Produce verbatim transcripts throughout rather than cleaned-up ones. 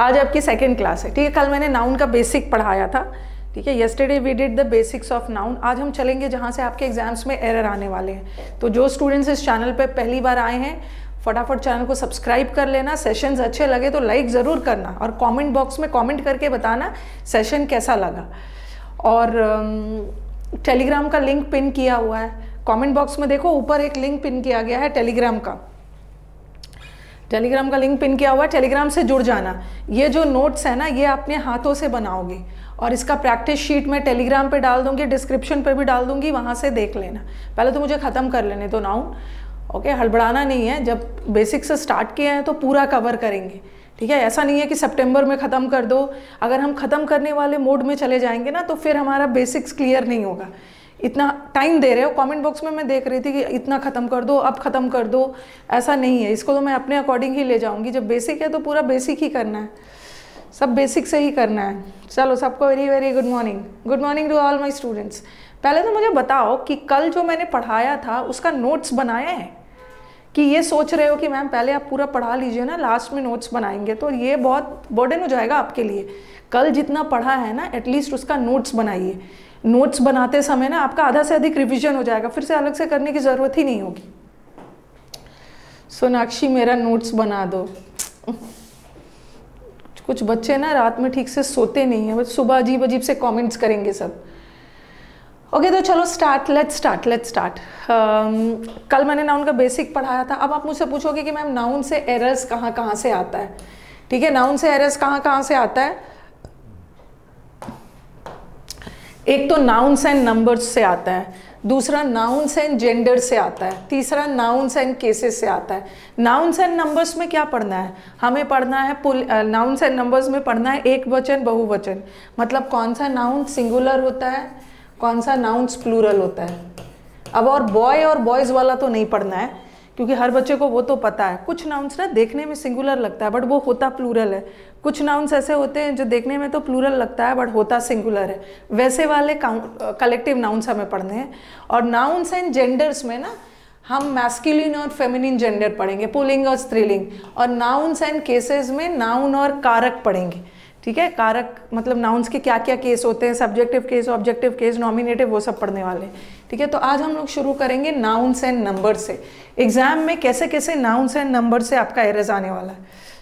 आज आपकी second class है, ठीक है। कल मैंने नाउन का बेसिक पढ़ाया था, ठीक है। Yesterday we did the basics of noun. आज हम चलेंगे जहाँ से आपके एग्जाम्स में एरर आने वाले हैं। तो जो स्टूडेंट्स इस चैनल पर पहली बार आए हैं, फटाफट चैनल को सब्सक्राइब कर लेना। सेशंस अच्छे लगे तो लाइक ज़रूर करना और कमेंट बॉक्स में कमेंट करके बताना सेशन कैसा लगा। और टेलीग्राम का लिंक पिन किया हुआ है, कमेंट बॉक्स में देखो ऊपर एक लिंक पिन किया गया है टेलीग्राम का, टेलीग्राम का लिंक पिन किया हुआ है, टेलीग्राम से जुड़ जाना। ये जो नोट्स है ना, ये अपने हाथों से बनाओगे और इसका प्रैक्टिस शीट मैं टेलीग्राम पर डाल दूँगी, डिस्क्रिप्शन पर भी डाल दूँगी, वहाँ से देख लेना। पहले तो मुझे ख़त्म कर लेने दो नाउन, ओके okay, हड़बड़ाना नहीं है। जब बेसिक से स्टार्ट किया है तो पूरा कवर करेंगे, ठीक है। ऐसा नहीं है कि सितंबर में ख़त्म कर दो। अगर हम ख़त्म करने वाले मोड में चले जाएंगे ना तो फिर हमारा बेसिक्स क्लियर नहीं होगा। इतना टाइम दे रहे हो, कमेंट बॉक्स में मैं देख रही थी कि इतना ख़त्म कर दो, अब ख़त्म कर दो, ऐसा नहीं है। इसको तो मैं अपने अकॉर्डिंग ही ले जाऊँगी। जब बेसिक है तो पूरा बेसिक ही करना है, सब बेसिक से ही करना है। चलो, सबको very very good morning, good morning to all my students. पहले तो मुझे बताओ कि कल जो मैंने पढ़ाया था उसका नोट्स बनाया है कि ये सोच रहे हो कि मैम पहले आप पूरा पढ़ा लीजिए ना, लास्ट में नोट्स बनाएंगे, तो ये बहुत बर्डन हो जाएगा आपके लिए। कल जितना पढ़ा है ना, एटलीस्ट उसका नोट्स बनाइए। नोट्स बनाते समय ना आपका आधा से अधिक रिविजन हो जाएगा, फिर से अलग से करने की ज़रूरत ही नहीं होगी। सोनाक्षी मेरा नोट्स बना दो। कुछ बच्चे ना रात में ठीक से सोते नहीं हैं, बस सुबह अजीब अजीब से कमेंट्स करेंगे सब। ओके okay, तो चलो start, let's start, let's start. कल मैंने नाउन का बेसिक पढ़ाया था। अब आप मुझसे पूछोगे कि मैम नाउन से एरर्स कहाँ कहाँ से आता है, ठीक है। नाउन से एरर्स कहाँ कहाँ से आता है? एक तो नाउन्स एंड नंबर्स से आता है, दूसरा नाउन्स एंड जेंडर से आता है, तीसरा नाउन्स एंड केसेस से आता है। नाउन्स एंड नंबर्स में क्या पढ़ना है हमें? पढ़ना है पुल नाउन्स एंड नंबर्स में पढ़ना है एक वचन बहुवचन, मतलब कौन सा नाउन सिंगुलर होता है, कौन सा नाउन्स प्लूरल होता है। अब और बॉय boy और बॉयज़ वाला तो नहीं पढ़ना है क्योंकि हर बच्चे को वो तो पता है। कुछ नाउन्स ना देखने में सिंगुलर लगता है बट वो होता प्लूरल है, कुछ नाउन्स ऐसे होते हैं जो देखने में तो प्लूरल लगता है बट होता सिंगुलर है, वैसे वाले कलेक्टिव नाउन्स हमें पढ़ने हैं। और नाउन्स एंड जेंडर्स में ना हम मैस्कुलिन और फेमिनिन जेंडर पढ़ेंगे, पुल्लिंग और स्त्रीलिंग। और नाउन्स एंड केसेस में नाउन और कारक पढ़ेंगे, ठीक है। कारक मतलब नाउन्स के क्या क्या केस होते हैं, subjective case, objective case, nominative, वो सब पढ़ने वाले हैं, ठीक है। तो आज हम लोग शुरू करेंगे नाउन्स एंड नंबर से। एग्जाम में कैसे कैसे नाउन्स एंड नंबर से आपका एरर्स आने वाला है,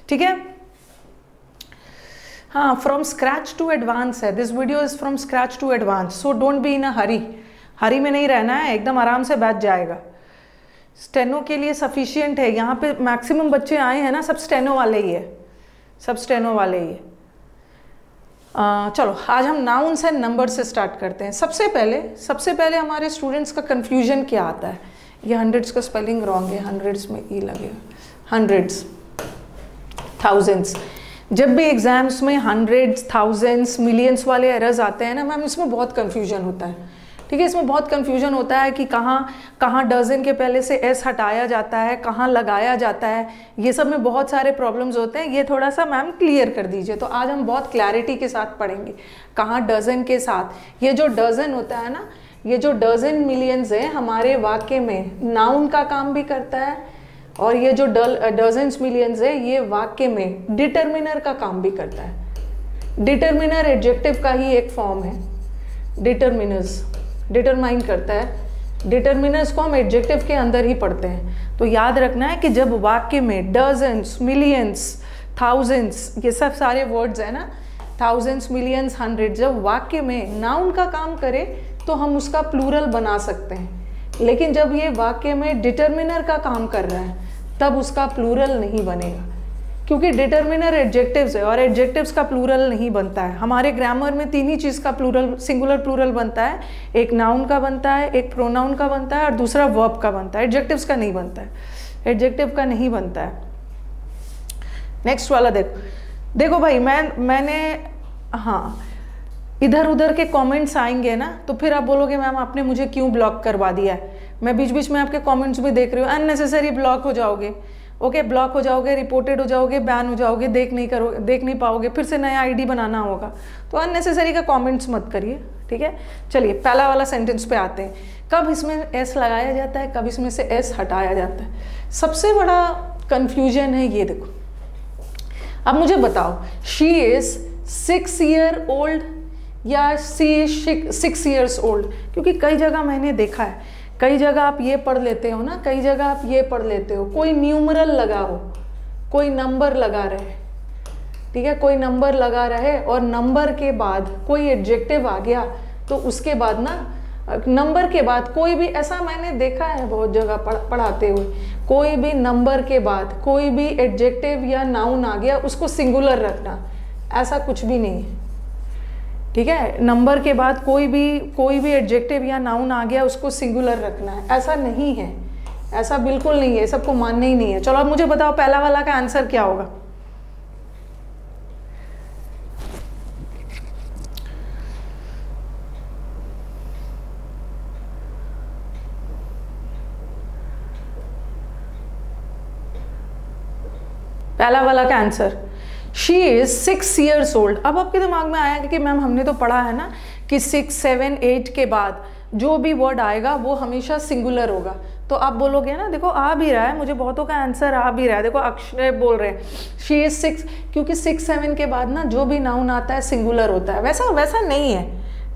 ठीक है। हाँ, फ्रॉम स्क्रैच टू एडवांस है, this video is from scratch to advance, so don't be in a hurry. Hurry में नहीं रहना है, एकदम आराम से बैठ जाएगा। स्टेनो के लिए सफिशियंट है, यहाँ पे मैक्सिमम बच्चे आए हैं ना सब स्टेनो वाले ही है, सब स्टेनो वाले ही है। Uh, चलो आज हम नाउन्स एंड नंबर से स्टार्ट करते हैं। सबसे पहले सबसे पहले हमारे स्टूडेंट्स का कन्फ्यूजन क्या आता है? ये हंड्रेड्स का स्पेलिंग रॉन्ग है, हंड्रेड्स में ई लगेगा, हंड्रेड्स, थाउजेंड्स। जब भी एग्जाम्स में हंड्रेड्स, थाउजेंड्स, मिलियंस वाले एरर्स आते हैं ना मैम, इसमें बहुत कन्फ्यूजन होता है, ठीक है। इसमें बहुत कन्फ्यूजन होता है कि कहाँ कहाँ डजन के पहले से एस हटाया जाता है, कहाँ लगाया जाता है, ये सब में बहुत सारे प्रॉब्लम्स होते हैं। ये थोड़ा सा मैम क्लियर कर दीजिए। तो आज हम बहुत क्लैरिटी के साथ पढ़ेंगे कहाँ डजन के साथ। ये जो डजन होता है ना, ये जो डजन मिलियंस है हमारे वाक्य में नाउन का काम भी करता है, और ये जो डजन्स मिलियंस है ये वाक्य में डिटर्मिनर का काम भी करता है। डिटर्मिनर एडजेक्टिव का ही एक फॉर्म है, डिटर्मिनर्स, डिटरमाइन करता है। डिटरमिनर्स को हम एडजेक्टिव के अंदर ही पढ़ते हैं। तो याद रखना है कि जब वाक्य में डजन्स, मिलियंस, थाउजेंड्स, ये सब सारे वर्ड्स है ना, थाउजेंड्स, मिलियंस, हंड्रेड, जब वाक्य में नाउन का काम करे तो हम उसका प्लूरल बना सकते हैं, लेकिन जब ये वाक्य में डिटरमिनर का काम कर रहा है तब उसका प्लूरल नहीं बनेगा, क्योंकि डिटर्मिनर एडजेक्टिव्स है और एडजेक्टिव्स का प्लूरल नहीं बनता है। हमारे ग्रामर में तीन ही चीज़ का प्लूरल, सिंगुलर प्लूरल बनता है, एक नाउन का बनता है, एक प्रोनाउन का बनता है और दूसरा वर्ब का बनता है, एडजेक्टिव्स का नहीं बनता है, एडजेक्टिव का नहीं बनता है। नेक्स्ट वाला देखो, देखो भाई मैं मैंने हाँ इधर उधर के कमेंट्स आएंगे ना तो फिर आप बोलोगे मैम आपने मुझे क्यों ब्लॉक करवा दिया है, मैं बीच बीच में आपके कॉमेंट्स भी देख रही हूँ, अननेसेसरी ब्लॉक हो जाओगे, ओके okay, ब्लॉक हो जाओगे, रिपोर्टेड हो जाओगे, बैन हो जाओगे, देख नहीं करो देख नहीं पाओगे, फिर से नया आईडी बनाना होगा। तो अननेसेसरी का कमेंट्स मत करिए, ठीक है। चलिए पहला वाला सेंटेंस पे आते हैं। कब इसमें एस लगाया जाता है, कब इसमें से एस हटाया जाता है, सबसे बड़ा कन्फ्यूजन है ये। देखो अब मुझे बताओ, she is six year old या सी सिक्स ईयर्स ओल्ड, क्योंकि कई जगह मैंने देखा है, कई जगह आप ये पढ़ लेते हो ना, कई जगह आप ये पढ़ लेते हो, कोई न्यूमरल लगा हो, कोई नंबर लगा रहे, ठीक है, कोई नंबर लगा रहे और नंबर के बाद कोई एडजेक्टिव आ गया तो उसके बाद ना नंबर के बाद कोई भी, ऐसा मैंने देखा है बहुत जगह पढ़ाते हुए, कोई भी नंबर के बाद कोई भी एडजेक्टिव या नाउन आ गया उसको सिंगुलर रखना, ऐसा कुछ भी नहीं है, ठीक है। नंबर के बाद कोई भी कोई भी एडजेक्टिव या नाउन आ गया उसको सिंगुलर रखना है, ऐसा नहीं है, ऐसा बिल्कुल नहीं है, सबको मानना ही नहीं है। चलो अब मुझे बताओ पहला वाला का आंसर क्या होगा। पहला वाला का answer she is six years old. अब आपके दिमाग में आया कि मैम हमने तो पढ़ा है ना कि सिक्स सेवन एट के बाद जो भी वर्ड आएगा वो हमेशा सिंगुलर होगा, तो आप बोलोगे ना, देखो आ भी रहा है, मुझे बहुतों का आंसर आ भी रहा है, देखो अक्षय बोल रहे हैं शी इज सिक्स, क्योंकि सिक्स सेवन के बाद ना जो भी नाउन आता है सिंगुलर होता है, वैसा वैसा नहीं है,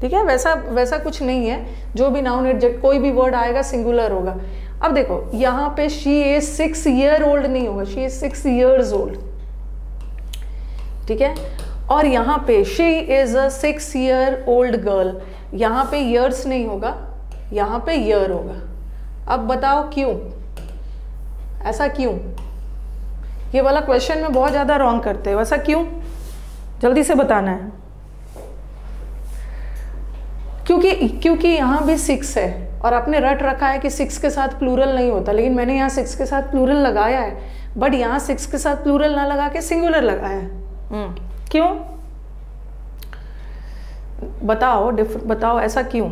ठीक है, वैसा वैसा कुछ नहीं है, जो भी नाउन एडजेक्ट कोई भी वर्ड आएगा सिंगुलर होगा। अब देखो यहाँ पे she is six year old नहीं होगा, she is six years old, ठीक है, और यहाँ पे she is a six year old girl, यहाँ पे ईयर्स नहीं होगा, यहाँ पे ईयर होगा। अब बताओ क्यों, ऐसा क्यों? ये वाला क्वेश्चन में बहुत ज़्यादा रॉन्ग करते हो, ऐसा क्यों? जल्दी से बताना है। क्योंकि क्योंकि यहाँ भी सिक्स है और आपने रट रखा है कि सिक्स के साथ प्लूरल नहीं होता, लेकिन मैंने यहाँ सिक्स के साथ प्लूरल लगाया है, बट यहाँ सिक्स के साथ प्लूरल ना लगा के सिंगुलर लगाया है। हम्म, क्यों बताओ, डिफरेंट बताओ, ऐसा क्यों?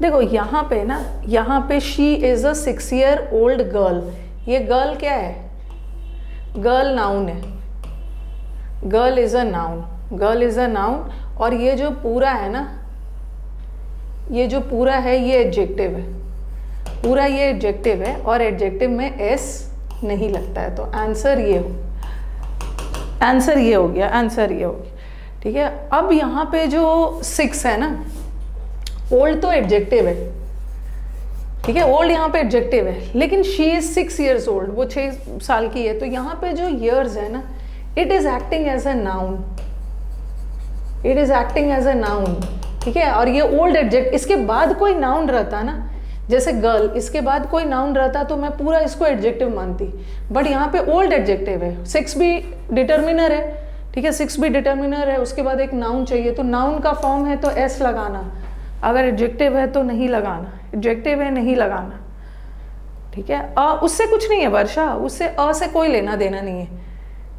देखो यहाँ पे ना, यहाँ पे she is a six year old girl, ये गर्ल क्या है? गर्ल नाउन है, girl is a noun, girl is a noun, और ये जो पूरा है ना, ये जो पूरा है ये एडजेक्टिव है, पूरा ये एडजेक्टिव है और एडजेक्टिव में एस नहीं लगता है, तो आंसर ये हो आंसर ये हो गया आंसर ये हो गया ठीक है। अब यहाँ पे जो सिक्स है ना, ओल्ड तो एडजेक्टिव है, ठीक है, ओल्ड यहाँ पे एडजेक्टिव है, लेकिन she is six years old, वो छः साल की है, तो यहाँ पे जो ईयर्स है ना, it is acting as a noun, it is acting as a noun, ठीक है, और ये ओल्ड एडजेक्ट, इसके बाद कोई नाउन रहता ना, जैसे गर्ल, इसके बाद कोई नाउन रहता तो मैं पूरा इसको एडजेक्टिव मानती, बट यहाँ पे ओल्ड एडजेक्टिव है, सिक्स भी डिटर्मिनर है, ठीक है, सिक्स भी डिटर्मिनर है, उसके बाद एक नाउन चाहिए, तो नाउन का फॉर्म है तो एस लगाना, अगर एडजेक्टिव है तो नहीं लगाना, एडजेक्टिव है नहीं लगाना, ठीक है। अ उससे कुछ नहीं है वर्षा, उससे अ से कोई लेना देना नहीं है,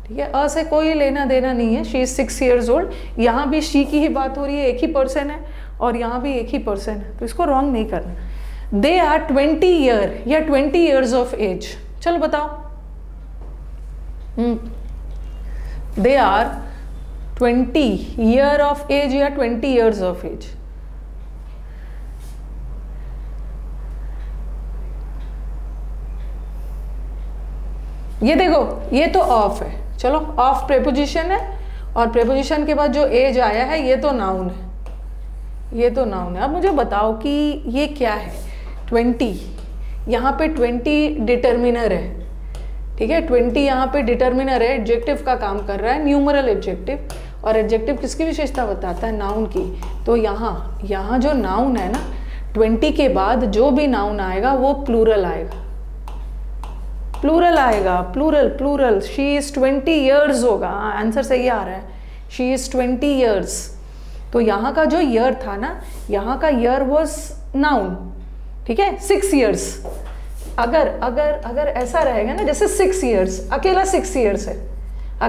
ठीक है, अ से कोई लेना देना नहीं है। She is six years old, यहाँ भी शी की ही बात हो रही है, एक ही पर्सन है, और यहाँ भी एक ही पर्सन है, तो इसको रॉन्ग नहीं करना। दे आर ट्वेंटी ईयर या ट्वेंटी ईयर्स ऑफ एज, चलो बताओ, they are twenty year of age या ट्वेंटी ईयर्स ऑफ एज, ये देखो ये तो ऑफ है, चलो ऑफ प्रेपोजिशन है और प्रेपोजिशन के बाद जो एज आया है ये तो नाउन है, ये तो नाउन है। अब मुझे बताओ कि ये क्या है? ट्वेंटी, यहाँ पे ट्वेंटी डिटर्मिनर है, ठीक है, ट्वेंटी यहाँ पे डिटर्मिनर है, एडजेक्टिव का काम कर रहा है, न्यूमरल एडजेक्टिव, और एडजेक्टिव किसकी विशेषता बताता है? नाउन की, तो यहाँ यहाँ जो नाउन है ना, ट्वेंटी के बाद जो भी नाउन आएगा वो प्लूरल आएगा, प्लूरल आएगा, plural plural, she is twenty years होगा, आंसर सही आ रहा है, शी इज ट्वेंटी ईयर्स, तो यहाँ का जो ईयर था ना, यहाँ का ईयर वॉज नाउन, ठीक है, सिक्स ईयर्स, अगर अगर अगर ऐसा रहेगा ना, जैसे सिक्स ईयर्स, अकेला सिक्स ईयर्स है,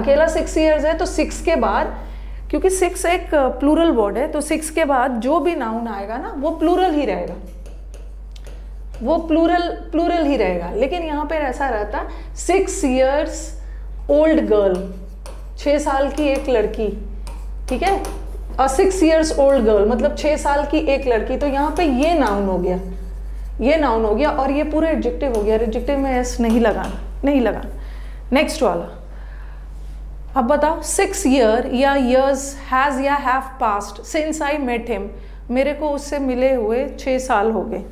अकेला सिक्स ईयर्स है, तो सिक्स के बाद, क्योंकि सिक्स एक प्लूरल वर्ड है, तो सिक्स के बाद जो भी नाउन आएगा ना वो प्लूरल ही रहेगा, वो प्लूरल प्लूरल ही रहेगा, लेकिन यहाँ पर ऐसा रहता, सिक्स ईयर्स ओल्ड गर्ल, छः साल की एक लड़की, ठीक है, और सिक्स ईयर्स ओल्ड गर्ल मतलब छः साल की एक लड़की, तो यहाँ पे ये नाउन हो गया, ये नाउन हो गया और ये पूरा एडजेक्टिव हो गया, एडजेक्टिव में एस नहीं लगाना, नहीं लगाना। नेक्स्ट वाला, अब बताओ सिक्स ईयर या ईयर्स हैज़ या have passed since I met him, मेरे को उससे मिले हुए छः साल हो गए।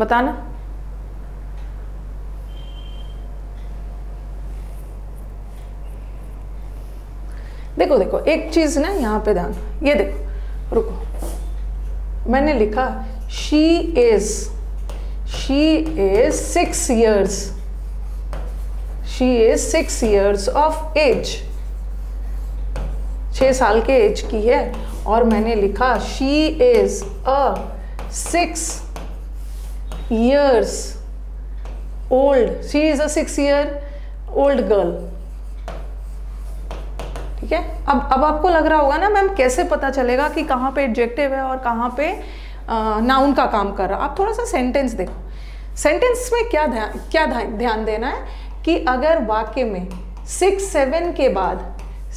बताना देखो देखो एक चीज ना यहाँ पे ध्यान, ये देखो रुको मैंने लिखा she is she is six years she is six years of age, छः साल के एज की है, और मैंने लिखा she is a six years old, she is a six year old girl। ठीक है, अब अब आपको लग रहा होगा ना मैम कैसे पता चलेगा कि कहाँ पे एडजेक्टिव है और कहाँ पे नाउन का काम कर रहा। आप थोड़ा सा सेंटेंस देखो, सेंटेंस में क्या ध्यान क्या ध्यान देना है कि अगर वाक्य में सिक्स सेवन के बाद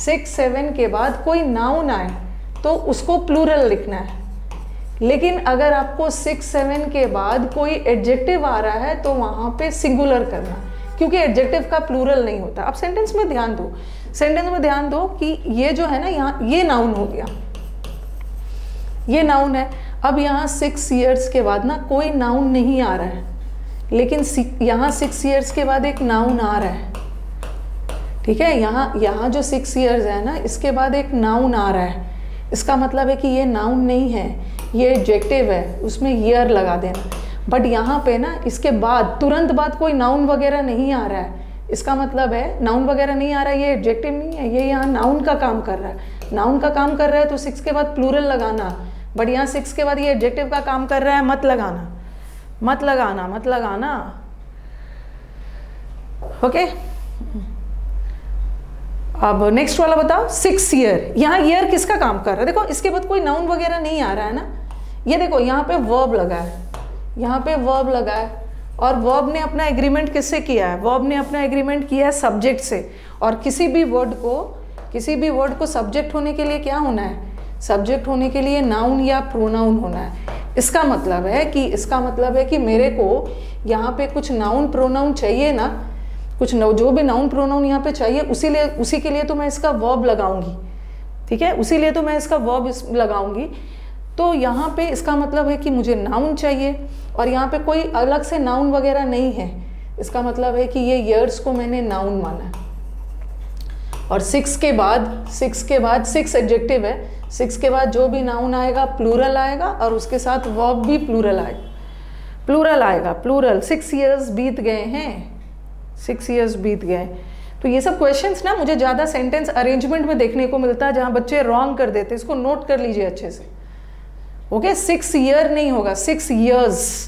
सिक्स सेवन के बाद कोई नाउन आए तो उसको प्लूरल लिखना है, लेकिन अगर आपको सिक्स सेवन के बाद कोई एडजेक्टिव आ रहा है तो वहाँ पे सिंगुलर करना, क्योंकि एडजेक्टिव का प्लूरल नहीं होता। आप सेंटेंस में ध्यान दो, सेंटेंस में ध्यान दो कि ये जो है ना यहाँ ये नाउन हो गया, ये नाउन है। अब यहाँ सिक्स ईयर्स के बाद ना कोई नाउन नहीं आ रहा है, लेकिन यहाँ सिक्स ईयर्स के बाद एक नाउन आ रहा है। ठीक है, यहाँ यहाँ जो सिक्स ईयर्स है ना इसके बाद एक नाउन आ रहा है, इसका मतलब है कि ये नाउन नहीं है, ये एडजेक्टिव है, उसमें ईयर लगा देना। बट यहाँ पे ना इसके बाद तुरंत बाद कोई नाउन वगैरह नहीं आ रहा है, इसका मतलब है नाउन वगैरह नहीं आ रहा है, ये एडजेक्टिव नहीं है, ये यहाँ नाउन का काम कर रहा है। नाउन का काम कर रहा है तो सिक्स के बाद प्लूरल लगाना, बट यहाँ सिक्स के बाद ये एडजेक्टिव का काम कर रहा है, मत लगाना मत लगाना मत लगाना। ओके, अब नेक्स्ट वाला बताओ सिक्स ईयर, यहाँ ईयर किसका काम कर रहा है? देखो इसके बाद कोई नाउन वगैरह नहीं आ रहा है ना, ये देखो यहाँ पे वर्ब लगा है, यहाँ पे वर्ब लगा है, और वर्ब ने अपना एग्रीमेंट किससे किया है? वर्ब ने अपना एग्रीमेंट किया है सब्जेक्ट से। और किसी भी वर्ड को किसी भी वर्ड को सब्जेक्ट होने के लिए क्या होना है? सब्जेक्ट होने के लिए नाउन या प्रोनाउन होना है। इसका मतलब है कि इसका मतलब है कि मेरे को यहाँ पे कुछ नाउन प्रोनाउन चाहिए ना, कुछ जो भी नाउन प्रोनाउन यहाँ पे चाहिए उसी लिए उसी के लिए तो मैं इसका वर्ब लगाऊंगी। ठीक है, उसी लिए तो मैं इसका वर्ब लगाऊंगी। तो यहाँ पे इसका मतलब है कि मुझे नाउन चाहिए और यहाँ पे कोई अलग से नाउन वगैरह नहीं है, इसका मतलब है कि ये ईयर्स को मैंने नाउन माना है। और सिक्स के बाद सिक्स के बाद सिक्स एडजेक्टिव है, सिक्स के बाद जो भी नाउन आएगा प्लूरल आएगा और उसके साथ वर्ब भी प्लूरल आएगा प्लूरल आएगा प्लूरल। सिक्स इयर्स बीत गए हैं, सिक्स इयर्स बीत गए। तो ये सब क्वेश्चंस ना मुझे ज़्यादा सेंटेंस अरेंजमेंट में देखने को मिलता है जहाँ बच्चे रॉन्ग कर देते हैं, इसको नोट कर लीजिए अच्छे से। ओके, सिक्स ईयर नहीं होगा, सिक्स ईयर्स।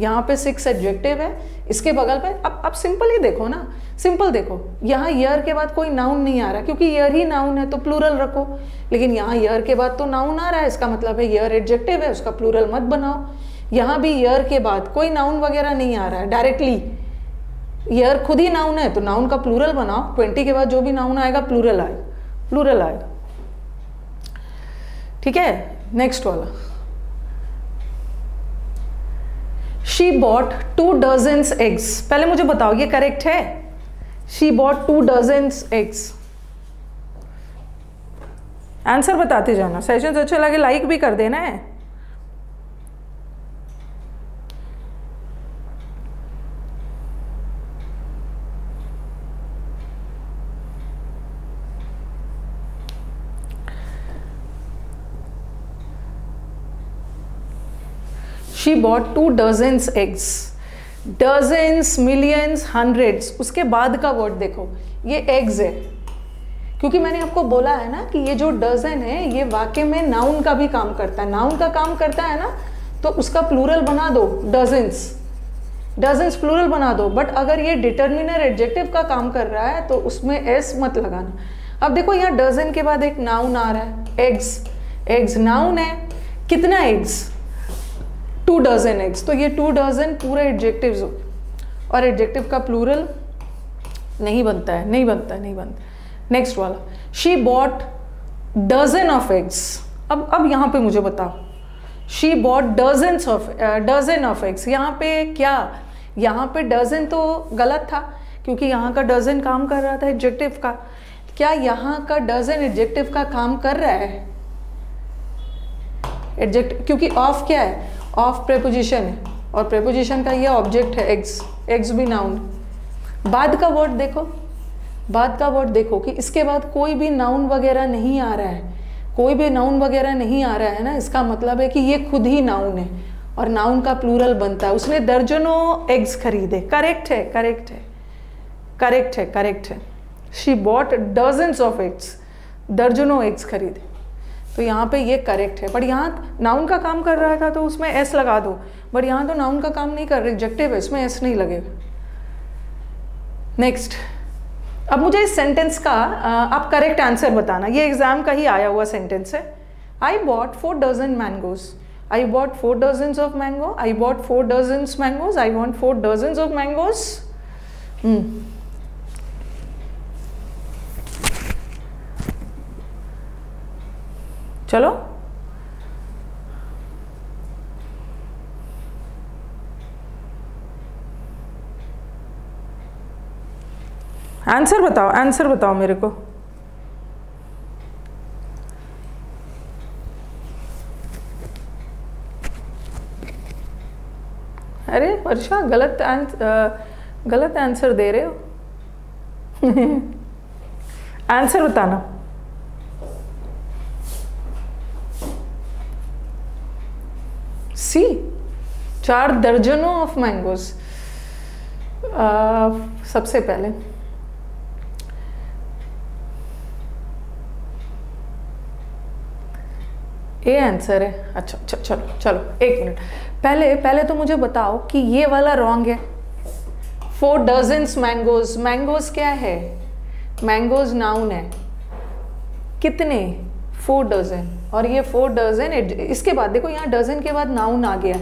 यहाँ पे सिक्स एडजेक्टिव है, इसके बगल पे अब अब सिंपल ही देखो ना, सिंपल देखो यहाँ ईयर के बाद कोई नाउन नहीं आ रहा क्योंकि ईयर ही नाउन है तो प्लूरल रखो, लेकिन यहाँ ईयर के बाद तो नाउन आ रहा है, इसका मतलब है ईयर एडजेक्टिव है, उसका प्लूरल मत बनाओ। यहाँ भी ईयर के बाद कोई नाउन वगैरह नहीं आ रहा है, डायरेक्टली ईयर खुद ही नाउन है तो नाउन का प्लूरल बनाओ। ट्वेंटी के बाद जो भी नाउन आएगा प्लूरल आएगा प्लूरल आएगा ठीक है। नेक्स्ट वाला, she bought two dozens eggs. पहले मुझे बताओ ये करेक्ट है? She bought two dozens eggs, answer बताते जाना। सेशंस अच्छे लगे लाइक भी कर देना है। She bought two dozens eggs, dozens, millions, hundreds। उसके बाद का वर्ड देखो, ये eggs है क्योंकि मैंने आपको बोला है ना कि ये जो dozen है ये वाक्य में noun का भी काम करता है, noun का काम करता है ना तो उसका plural बना दो dozens, dozens plural बना दो। बट अगर ये determiner adjective का काम कर रहा है तो उसमें s मत लगाना। अब देखो यहाँ dozen के बाद एक noun आ रहा है, eggs, eggs noun है। कितना eggs? To dozen eggs. तो ये टू डजन पूरा एडजेक्टिव्स हो और एडजेक्टिव का प्लूरल नहीं बनता है नहीं बनता है नहीं बनता। नेक्स्ट वाला, she bought dozen of eggs. अब अब यहाँ पे मुझे बताओ, she bought dozens of dozen of eggs, यहाँ पे क्या यहाँ पे डजन तो गलत था क्योंकि यहाँ का डजन काम कर रहा था एडजेक्टिव का। क्या यहाँ का डजन एडजेक्टिव का काम कर रहा है? एडजेक्ट क्योंकि ऑफ क्या है, ऑफ प्रेपोजिशन है और प्रेपोजिशन का ये ऑब्जेक्ट है एक्स, एक्स भी नाउन। बाद का वर्ड देखो, बाद का वर्ड देखो कि इसके बाद कोई भी नाउन वगैरह नहीं आ रहा है, कोई भी नाउन वगैरह नहीं आ रहा है ना, इसका मतलब है कि ये खुद ही नाउन है और नाउन का प्लूरल बनता है। उसने दर्जनों एग्स खरीदे, करेक्ट है करेक्ट है करेक्ट है करेक्ट है she bought dozens of eggs, दर्जनों एग्स खरीदे, तो यहाँ पे ये करेक्ट है। बट यहाँ नाउन का काम कर रहा था तो उसमें एस लगा दो, बट यहाँ तो नाउन का काम नहीं कर रहा, एडजेक्टिव है, इसमें एस नहीं लगेगा। नेक्स्ट, अब मुझे इस सेंटेंस का आप करेक्ट आंसर बताना, ये एग्जाम का ही आया हुआ सेंटेंस है। I bought four dozen mangoes, I bought four dozens of mango, I bought four dozens mangoes, I want four dozens of mangoes. चलो आंसर बताओ, आंसर बताओ मेरे को। अरे वर्षा गलत आंसर, गलत आंसर दे रहे हो। आंसर बताना। सी, चार दर्जनों ऑफ मैंगोज। सबसे पहले ये आंसर है। अच्छा चलो चलो चलो एक मिनट, पहले पहले तो मुझे बताओ कि ये वाला रॉन्ग है। फोर डजन्स मैंगोज, मैंगोज क्या है? मैंगोज नाउन है। कितने? Four dozen. और ये फोर डजन, इसके बाद देखो यहाँ डजन के बाद नाउन आ गया,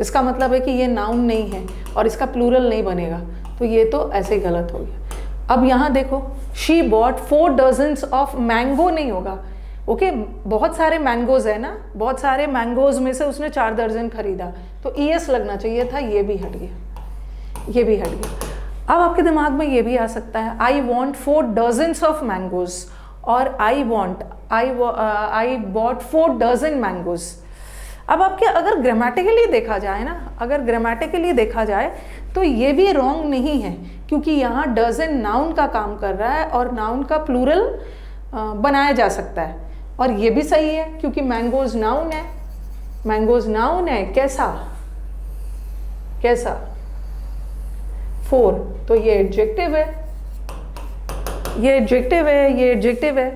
इसका मतलब है कि ये नाउन नहीं है और इसका प्लूरल नहीं बनेगा, तो ये तो ऐसे ही गलत हो गया। अब यहाँ देखो, she bought four dozens of mango नहीं होगा, ओके okay? बहुत सारे मैंगोज है ना, बहुत सारे मैंगोज में से उसने चार दर्जन खरीदा, तो ई एस लगना चाहिए था, ये भी हट गया, ये भी हट गया। अब आपके दिमाग में ये भी आ सकता है, I want four dozens of mangoes और I want I I bought four dozen mangoes. अब आपके अगर ग्रामेटिकली देखा जाए ना, अगर ग्रामेटिकली देखा जाए तो ये भी रॉन्ग नहीं है क्योंकि यहाँ डजन नाउन का काम कर रहा है और नाउन का प्लूरल बनाया जा सकता है, और ये भी सही है क्योंकि मैंगोज नाउन है, मैंगोज नाउन है। कैसा कैसा? फोर, तो ये एडजेक्टिव है, ये एडजेक्टिव है, ये एडजेक्टिव है,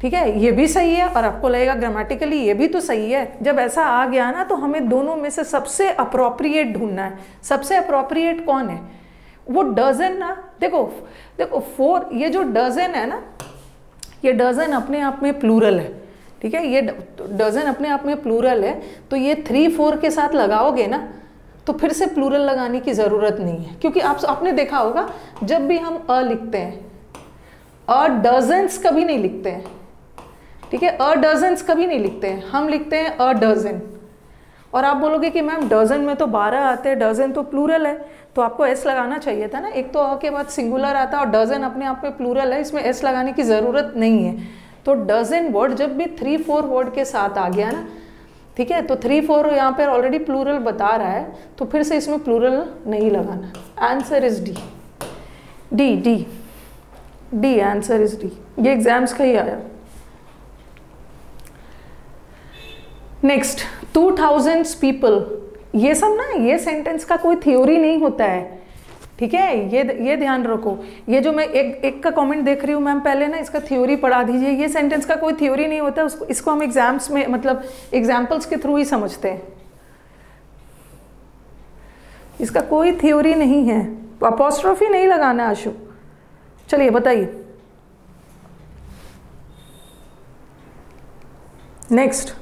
ठीक है, ये भी सही है। और आपको लगेगा ग्रामेटिकली ये भी तो सही है। जब ऐसा आ गया ना तो हमें दोनों में से सबसे अप्रोप्रिएट ढूंढना है। सबसे अप्रोप्रिएट कौन है? वो डजन ना, देखो देखो फोर, ये जो डजन है ना, ये डजन अपने आप में प्लूरल है, ठीक है, ये डजन अपने आप में प्लूरल है, तो ये थ्री फोर के साथ लगाओगे ना तो फिर से प्लूरल लगाने की ज़रूरत नहीं है, क्योंकि आप आपने देखा होगा जब भी हम अ लिखते हैं, अ डजन्स कभी नहीं लिखते हैं, ठीक है, अ डजन्स कभी नहीं लिखते हैं, हम लिखते हैं अ डजन। और आप बोलोगे कि मैम डजन में तो बारह आते हैं, डजन तो प्लूरल है, तो आपको एस लगाना चाहिए था ना, एक तो अ के बाद सिंगुलर आता है और डजन अपने आप में प्लूरल है, इसमें एस लगाने की ज़रूरत नहीं है। तो डजन वर्ड जब भी थ्री फोर वर्ड के साथ आ गया ना, ठीक है, तो थ्री फोर यहाँ पर ऑलरेडी प्लूरल बता रहा है, तो फिर से इसमें प्लूरल नहीं लगाना। Answer is D, D D D answer is D. ये एग्जाम्स का ही आया। नेक्स्ट, टू थाउजेंड्स पीपल, ये सब ना, ये सेंटेंस का कोई थ्योरी नहीं होता है, ठीक है, ये ये ध्यान रखो। ये जो मैं एक एक का कमेंट देख रही हूँ, मैम पहले ना इसका थ्योरी पढ़ा दीजिए, ये सेंटेंस का कोई थ्योरी नहीं होता, उसको इसको हम एग्जाम्स में मतलब एग्जाम्पल्स के थ्रू ही समझते हैं, इसका कोई थ्योरी नहीं है। अपॉस्ट्रोफी नहीं लगाना आशु। चलिए बताइए next.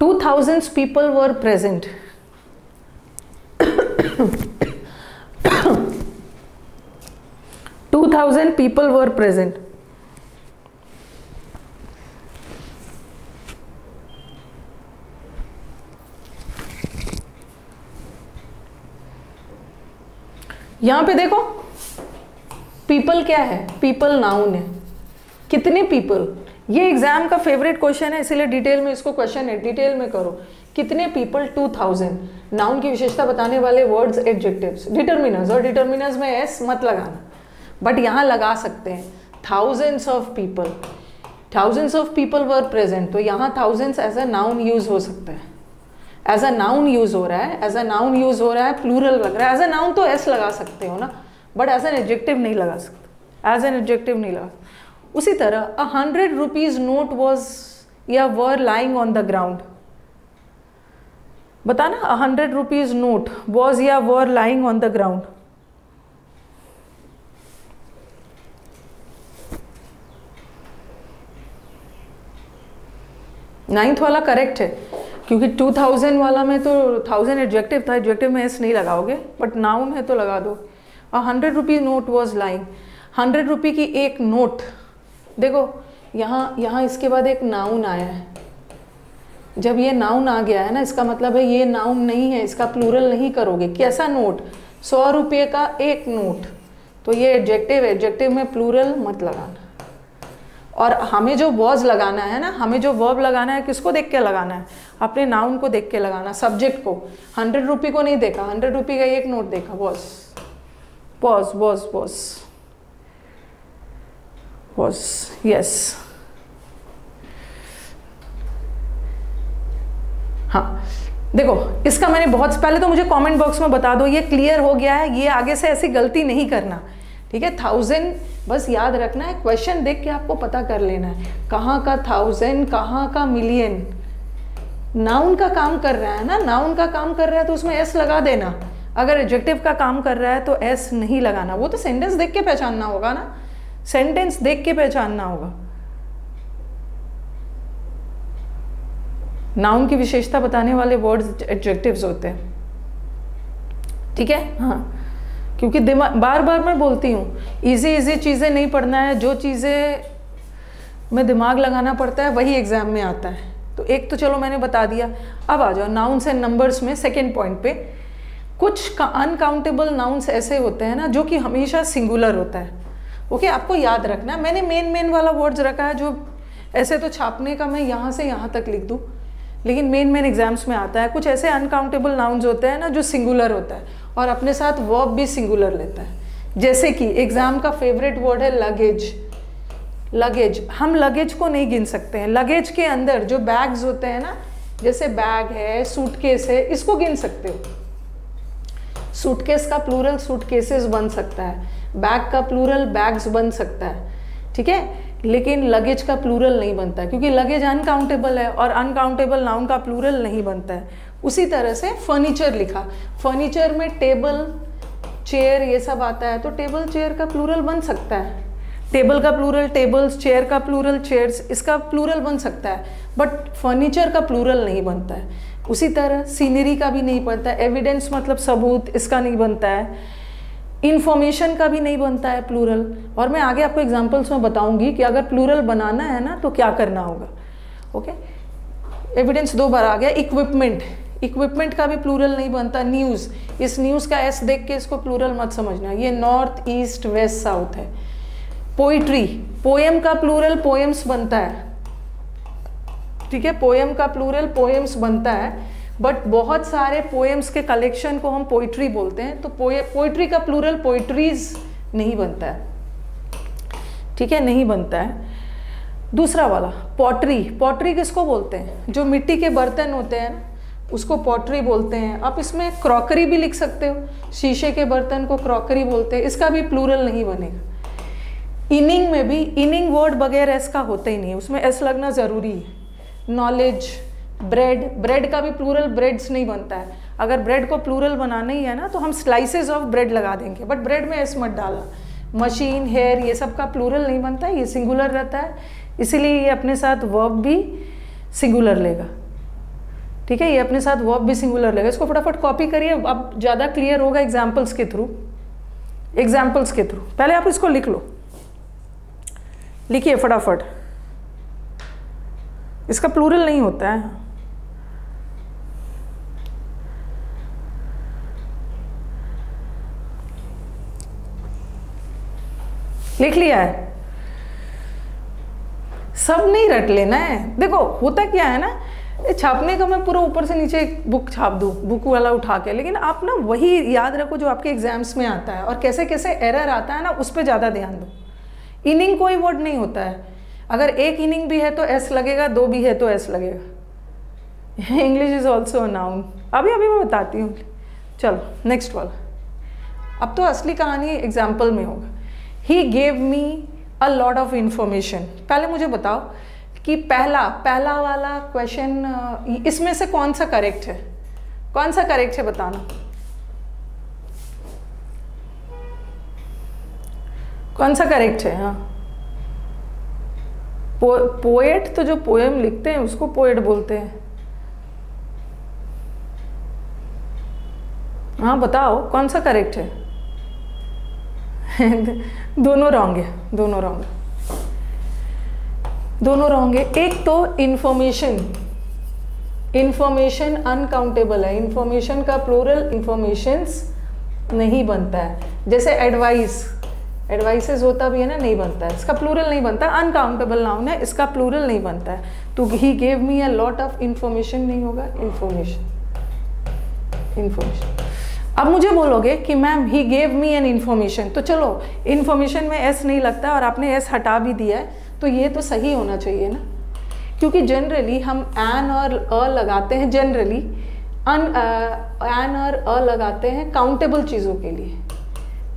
Two thousands people were present. Two thousand people were present. यहां पे देखो पीपल क्या है, पीपल नाउन है, कितने पीपल, ये एग्जाम का फेवरेट क्वेश्चन है इसलिए डिटेल में इसको क्वेश्चन है डिटेल में करो, कितने पीपल टू थाउजेंड, नाउन की विशेषता बताने वाले वर्ड्स एडजेक्टिव्स, डिटर्मिनर्स, और डिटर्मिनर्स में एस मत लगाना बट यहाँ लगा सकते हैं, thousands of people, thousands of people were present, तो यहाँ thousands as a noun use हो सकता है, एज अ नाउन यूज हो रहा है, एज अ नाउन यूज हो रहा है, प्लूरल लग रहा है, एज अ नाउन तो एस लगा सकते हो ना बट एज एन एडजेक्टिव नहीं लगा सकते, एज एन एडजेक्टिव नहीं लगा सकते। उसी तरह a hundred rupees note was या were lying on the ground, बताना a hundred rupees note was या were lying on the ground, ninth वाला करेक्ट है क्योंकि टू थाउजेंड वाला में तो थाउजेंड एडजेक्टिव था, एडजेक्टिव में एस नहीं लगाओगे बट नाउन है तो लगा दो। A hundred rupees note was lying, hundred rupee की एक नोट, देखो यहाँ यहाँ इसके बाद एक नाउन आया है, जब ये नाउन आ गया है ना इसका मतलब है ये नाउन नहीं है, इसका प्लूरल नहीं करोगे, कैसा नोट, सौ रुपये का एक नोट, तो ये एडजेक्टिव, एडजेक्टिव में प्लूरल मत लगाना, और हमें जो वर्ब लगाना है ना, हमें जो वर्ब लगाना है किसको देख के लगाना है, अपने नाउन को देख के लगाना, सब्जेक्ट को, हंड्रेड रुपी को नहीं देखा, हंड्रेड रुपी का एक नोट देखा, boss boss boss boss was yes, हाँ देखो इसका मैंने बहुत पहले, तो मुझे कमेंट बॉक्स में बता दो ये क्लियर हो गया है, ये आगे से ऐसी गलती नहीं करना ठीक है। थाउजेंड बस याद रखना है, क्वेश्चन देख के आपको पता कर लेना है कहाँ का थाउजेंड कहाँ का मिलियन, नाउन का काम कर रहा है ना, नाउन का काम कर रहा है तो उसमें एस लगा देना, अगर एडजेक्टिव का काम कर रहा है तो एस नहीं लगाना, वो तो सेंटेंस देख के पहचानना होगा ना, सेंटेंस देख के पहचानना होगा। नाउन की विशेषता बताने वाले वर्ड्स एडजेक्टिव्स होते हैं ठीक है। हाँ क्योंकि दिमाग, बार बार मैं बोलती हूँ इजी इजी चीज़ें नहीं पढ़ना है, जो चीज़ें में दिमाग लगाना पड़ता है वही एग्जाम में आता है। तो एक तो चलो मैंने बता दिया, अब आ जाओ नाउन्स एंड नंबर्स में सेकेंड पॉइंट पे। कुछ अनकाउंटेबल नाउन्स ऐसे होते हैं ना जो कि हमेशा सिंगुलर होता है। ओके okay, आपको याद रखना है, मैंने मेन मेन वाला वर्ड्स रखा है, जो ऐसे तो छापने का मैं यहाँ से यहाँ तक लिख दूँ लेकिन मेन मेन एग्जाम्स में आता है। कुछ ऐसे अनकाउंटेबल नाउन्स होते हैं ना जो सिंगुलर होता है और अपने साथ वर्ब भी सिंगुलर लेता है। जैसे कि एग्ज़ाम का फेवरेट वर्ड है लगेज, लगेज हम लगेज को नहीं गिन सकते हैं। लगेज के अंदर जो बैग्स होते हैं ना, जैसे बैग है, सूटकेस है, इसको गिन सकते हो। सूटकेस का प्लूरल सूटकेसेस बन सकता है, बैग का प्लूरल बैग्स बन सकता है ठीक है, लेकिन लगेज का प्लूरल नहीं बनता है क्योंकि लगेज अनकाउंटेबल है और अनकाउंटेबल नाउन का प्लूरल नहीं बनता है। उसी तरह से फर्नीचर लिखा, फर्नीचर में टेबल चेयर ये सब आता है तो टेबल चेयर का प्लूरल बन सकता है। टेबल का प्लूरल टेबल्स, चेयर का प्लूरल चेयर्स, इसका प्लूरल बन सकता है बट फर्नीचर का प्लूरल नहीं बनता है। उसी तरह सीनरी का भी नहीं बनता है, एविडेंस मतलब सबूत, इसका नहीं बनता है। इन्फॉर्मेशन का भी नहीं बनता है प्लूरल, और मैं आगे आपको एग्जांपल्स में बताऊंगी कि अगर प्लूरल बनाना है ना तो क्या करना होगा। ओके, एविडेंस दो बार आ गया। इक्विपमेंट, इक्विपमेंट का भी प्लूरल नहीं बनता। न्यूज़, इस न्यूज़ का एस देख के इसको प्लूरल मत समझना, ये नॉर्थ ईस्ट वेस्ट साउथ है। पोइट्री, पोएम का प्लूरल पोएम्स बनता है ठीक है, पोएम का प्लूरल पोएम्स बनता है बट बहुत सारे पोएम्स के कलेक्शन को हम पोइट्री बोलते हैं तो पोइट्री का प्लूरल पोइट्रीज नहीं बनता है ठीक है, नहीं बनता है। दूसरा वाला पॉटरी, पॉटरी किसको बोलते हैं? जो मिट्टी के बर्तन होते हैं उसको पॉटरी बोलते हैं। आप इसमें क्रॉकरी भी लिख सकते हो, शीशे के बर्तन को क्रॉकरी बोलते हैं, इसका भी प्लूरल नहीं बनेगा। इनिंग में भी इनिंग वर्ड बगैर एस का होता ही नहीं है, उसमें एस लगना ज़रूरी है। नॉलेज, ब्रेड, ब्रेड का भी प्लूरल ब्रेड्स नहीं बनता है। अगर ब्रेड को प्लूरल बनाना ही है ना तो हम स्लाइसेस ऑफ ब्रेड लगा देंगे बट ब्रेड में एस मत डाला। मशीन, हेयर, ये सब का प्लूरल नहीं बनता है, ये सिंगुलर रहता है इसीलिए ये अपने साथ वर्ब भी सिंगुलर लेगा ठीक है, ये अपने साथ वर्ब भी सिंगुलर लेगा। इसको फटाफट कॉपी करिए, अब ज़्यादा क्लियर होगा एग्जाम्पल्स के थ्रू। एग्जाम्पल्स के थ्रू पहले आप इसको लिख लो, लिखिए फटाफट। इसका प्लूरल नहीं होता है। लिख लिया है, सब नहीं रट लेना है। देखो होता क्या है ना, छापने का मैं पूरा ऊपर से नीचे बुक छाप दूँ, बुक वाला उठा के, लेकिन आप ना वही याद रखो जो आपके एग्जाम्स में आता है और कैसे कैसे एरर आता है ना, उस पर ज़्यादा ध्यान दो। इनिंग कोई वर्ड नहीं होता है, अगर एक इनिंग भी है तो एस लगेगा, दो भी है तो एस लगेगा। English is also a noun, अभी अभी मैं बताती हूँ। चलो नेक्स्ट वाला, अब तो असली कहानी एग्जाम्पल में होगा। He gave me a lot of information. पहले मुझे बताओ कि पहला पहला वाला क्वेश्चन इसमें से कौन सा करेक्ट है, कौन सा करेक्ट है बताना, कौन सा करेक्ट है। हाँ, पो, पोएट तो जो पोएम लिखते हैं उसको पोएट बोलते हैं। हाँ बताओ कौन सा करेक्ट है। दोनों रॉन्ग है, दोनों रॉन्ग दोनों रॉन्ग है। एक तो इन्फॉर्मेशन, इन्फॉर्मेशन अनकाउंटेबल है, इन्फॉर्मेशन का प्लूरल इन्फॉर्मेशंस नहीं बनता है। जैसे एडवाइस, एडवाइसेस होता भी है ना, नहीं बनता है, इसका प्लूरल नहीं बनता, अनकाउंटेबल नाउन है, इसका प्लूरल नहीं बनता है। तो he gave me a lot of information नहीं होगा, इन्फॉर्मेशन इन्फॉर्मेशन अब मुझे बोलोगे कि ma'am he gave me an information, तो चलो इन्फॉर्मेशन में एस नहीं लगता और आपने एस हटा भी दिया है तो ये तो सही होना चाहिए ना, क्योंकि जनरली हम एन और अ लगाते हैं, जनरली अन एन और अ लगाते हैं काउंटेबल चीज़ों के लिए,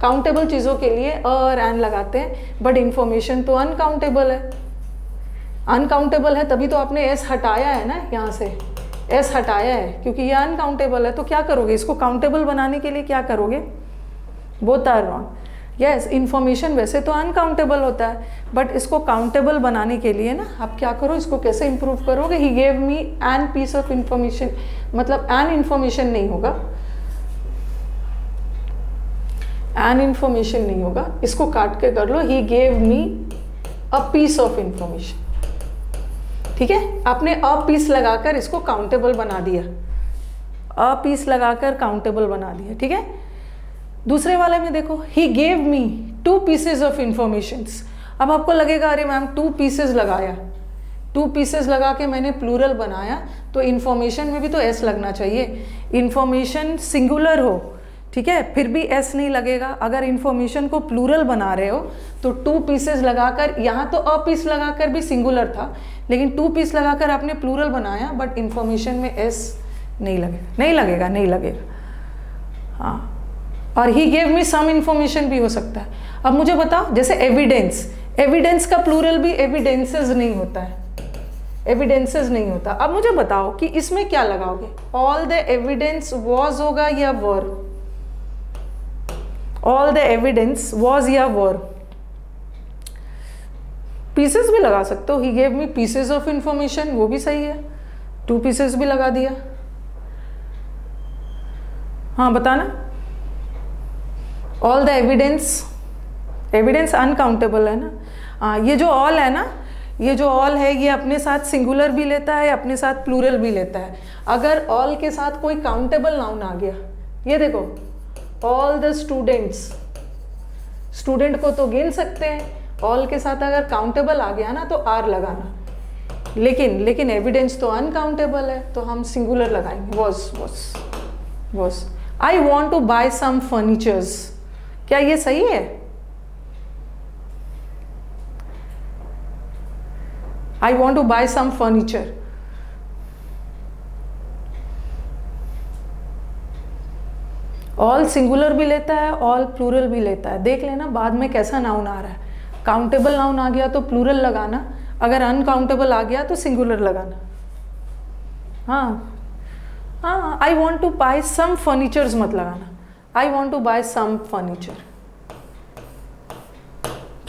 काउंटेबल चीज़ों के लिए अ और एन लगाते हैं, बट इन्फॉर्मेशन तो अनकाउंटेबल है, अनकाउंटेबल है तभी तो आपने एस हटाया है ना, यहाँ से एस हटाया है क्योंकि ये अनकाउंटेबल है। तो क्या करोगे, इसको काउंटेबल बनाने के लिए क्या करोगे, both are wrong. Yes, information वैसे तो अनकाउंटेबल होता है, बट इसको काउंटेबल बनाने के लिए ना आप क्या करो, इसको कैसे इम्प्रूव करोगे। He gave me an piece of information, मतलब एन इन्फॉर्मेशन नहीं होगा, एन इन्फॉर्मेशन नहीं होगा, इसको काट के कर लो। He gave me a piece of information, ठीक है, आपने अ पीस लगाकर इसको काउंटेबल बना दिया, अ पीस लगाकर काउंटेबल बना दिया, ठीक है। दूसरे वाले में देखो, he gave me two pieces of informations. अब आपको लगेगा अरे मैम टू पीसेज लगाया, टू पीसेज लगा के मैंने प्लूरल बनाया, तो इन्फॉर्मेशन में भी तो एस लगना चाहिए। इन्फॉर्मेशन सिंगुलर हो, ठीक है, फिर भी एस नहीं लगेगा। अगर इन्फॉर्मेशन को प्लूरल बना रहे हो तो टू पीसेज लगाकर, यहाँ तो अ पीस लगाकर भी सिंगुलर था, लेकिन टू पीस लगाकर आपने प्लूरल बनाया, बट इन्फॉर्मेशन में एस नहीं लगेगा, नहीं लगेगा नहीं लगेगा हाँ। और ही गेव मी सम इन्फॉर्मेशन भी हो सकता है। अब मुझे बताओ, जैसे एविडेंस, एविडेंस का प्लूरल भी एविडेंसेस नहीं होता है, एविडेंसेस नहीं होता। अब मुझे बताओ कि इसमें क्या लगाओगे, ऑल द एविडेंस वॉज होगा या were, all the evidence was या वर। पीसेस भी लगा सकते हो, he gave me pieces of information, वो भी सही है, टू पीसेस भी लगा दिया। हाँ बताना, all the evidence, evidence uncountable है ना। हाँ, ये जो ऑल है ना, ये जो ऑल है ये अपने साथ सिंगुलर भी लेता है, अपने साथ प्लूरल भी लेता है। अगर ऑल के साथ कोई काउंटेबल नाउन आ गया, ये देखो ऑल द स्टूडेंट्स, स्टूडेंट को तो गिन सकते हैं, ऑल के साथ अगर काउंटेबल आ गया ना तो आर लगाना, लेकिन लेकिन एविडेंस तो अनकाउंटेबल है तो हम सिंगुलर लगाएंगे, was was was I want to buy some furnitures. क्या ये सही है, I want to buy some furniture, all singular भी लेता है, ऑल प्लूरल भी लेता है। देख लेना बाद में कैसा नाउन आ रहा है, काउंटेबल नाउन आ गया तो प्लूरल लगाना, अगर अनकाउंटेबल आ गया तो सिंगुलर लगाना। हाँ हाँ, I want to buy some furnitures मत लगाना, I want to buy some furniture.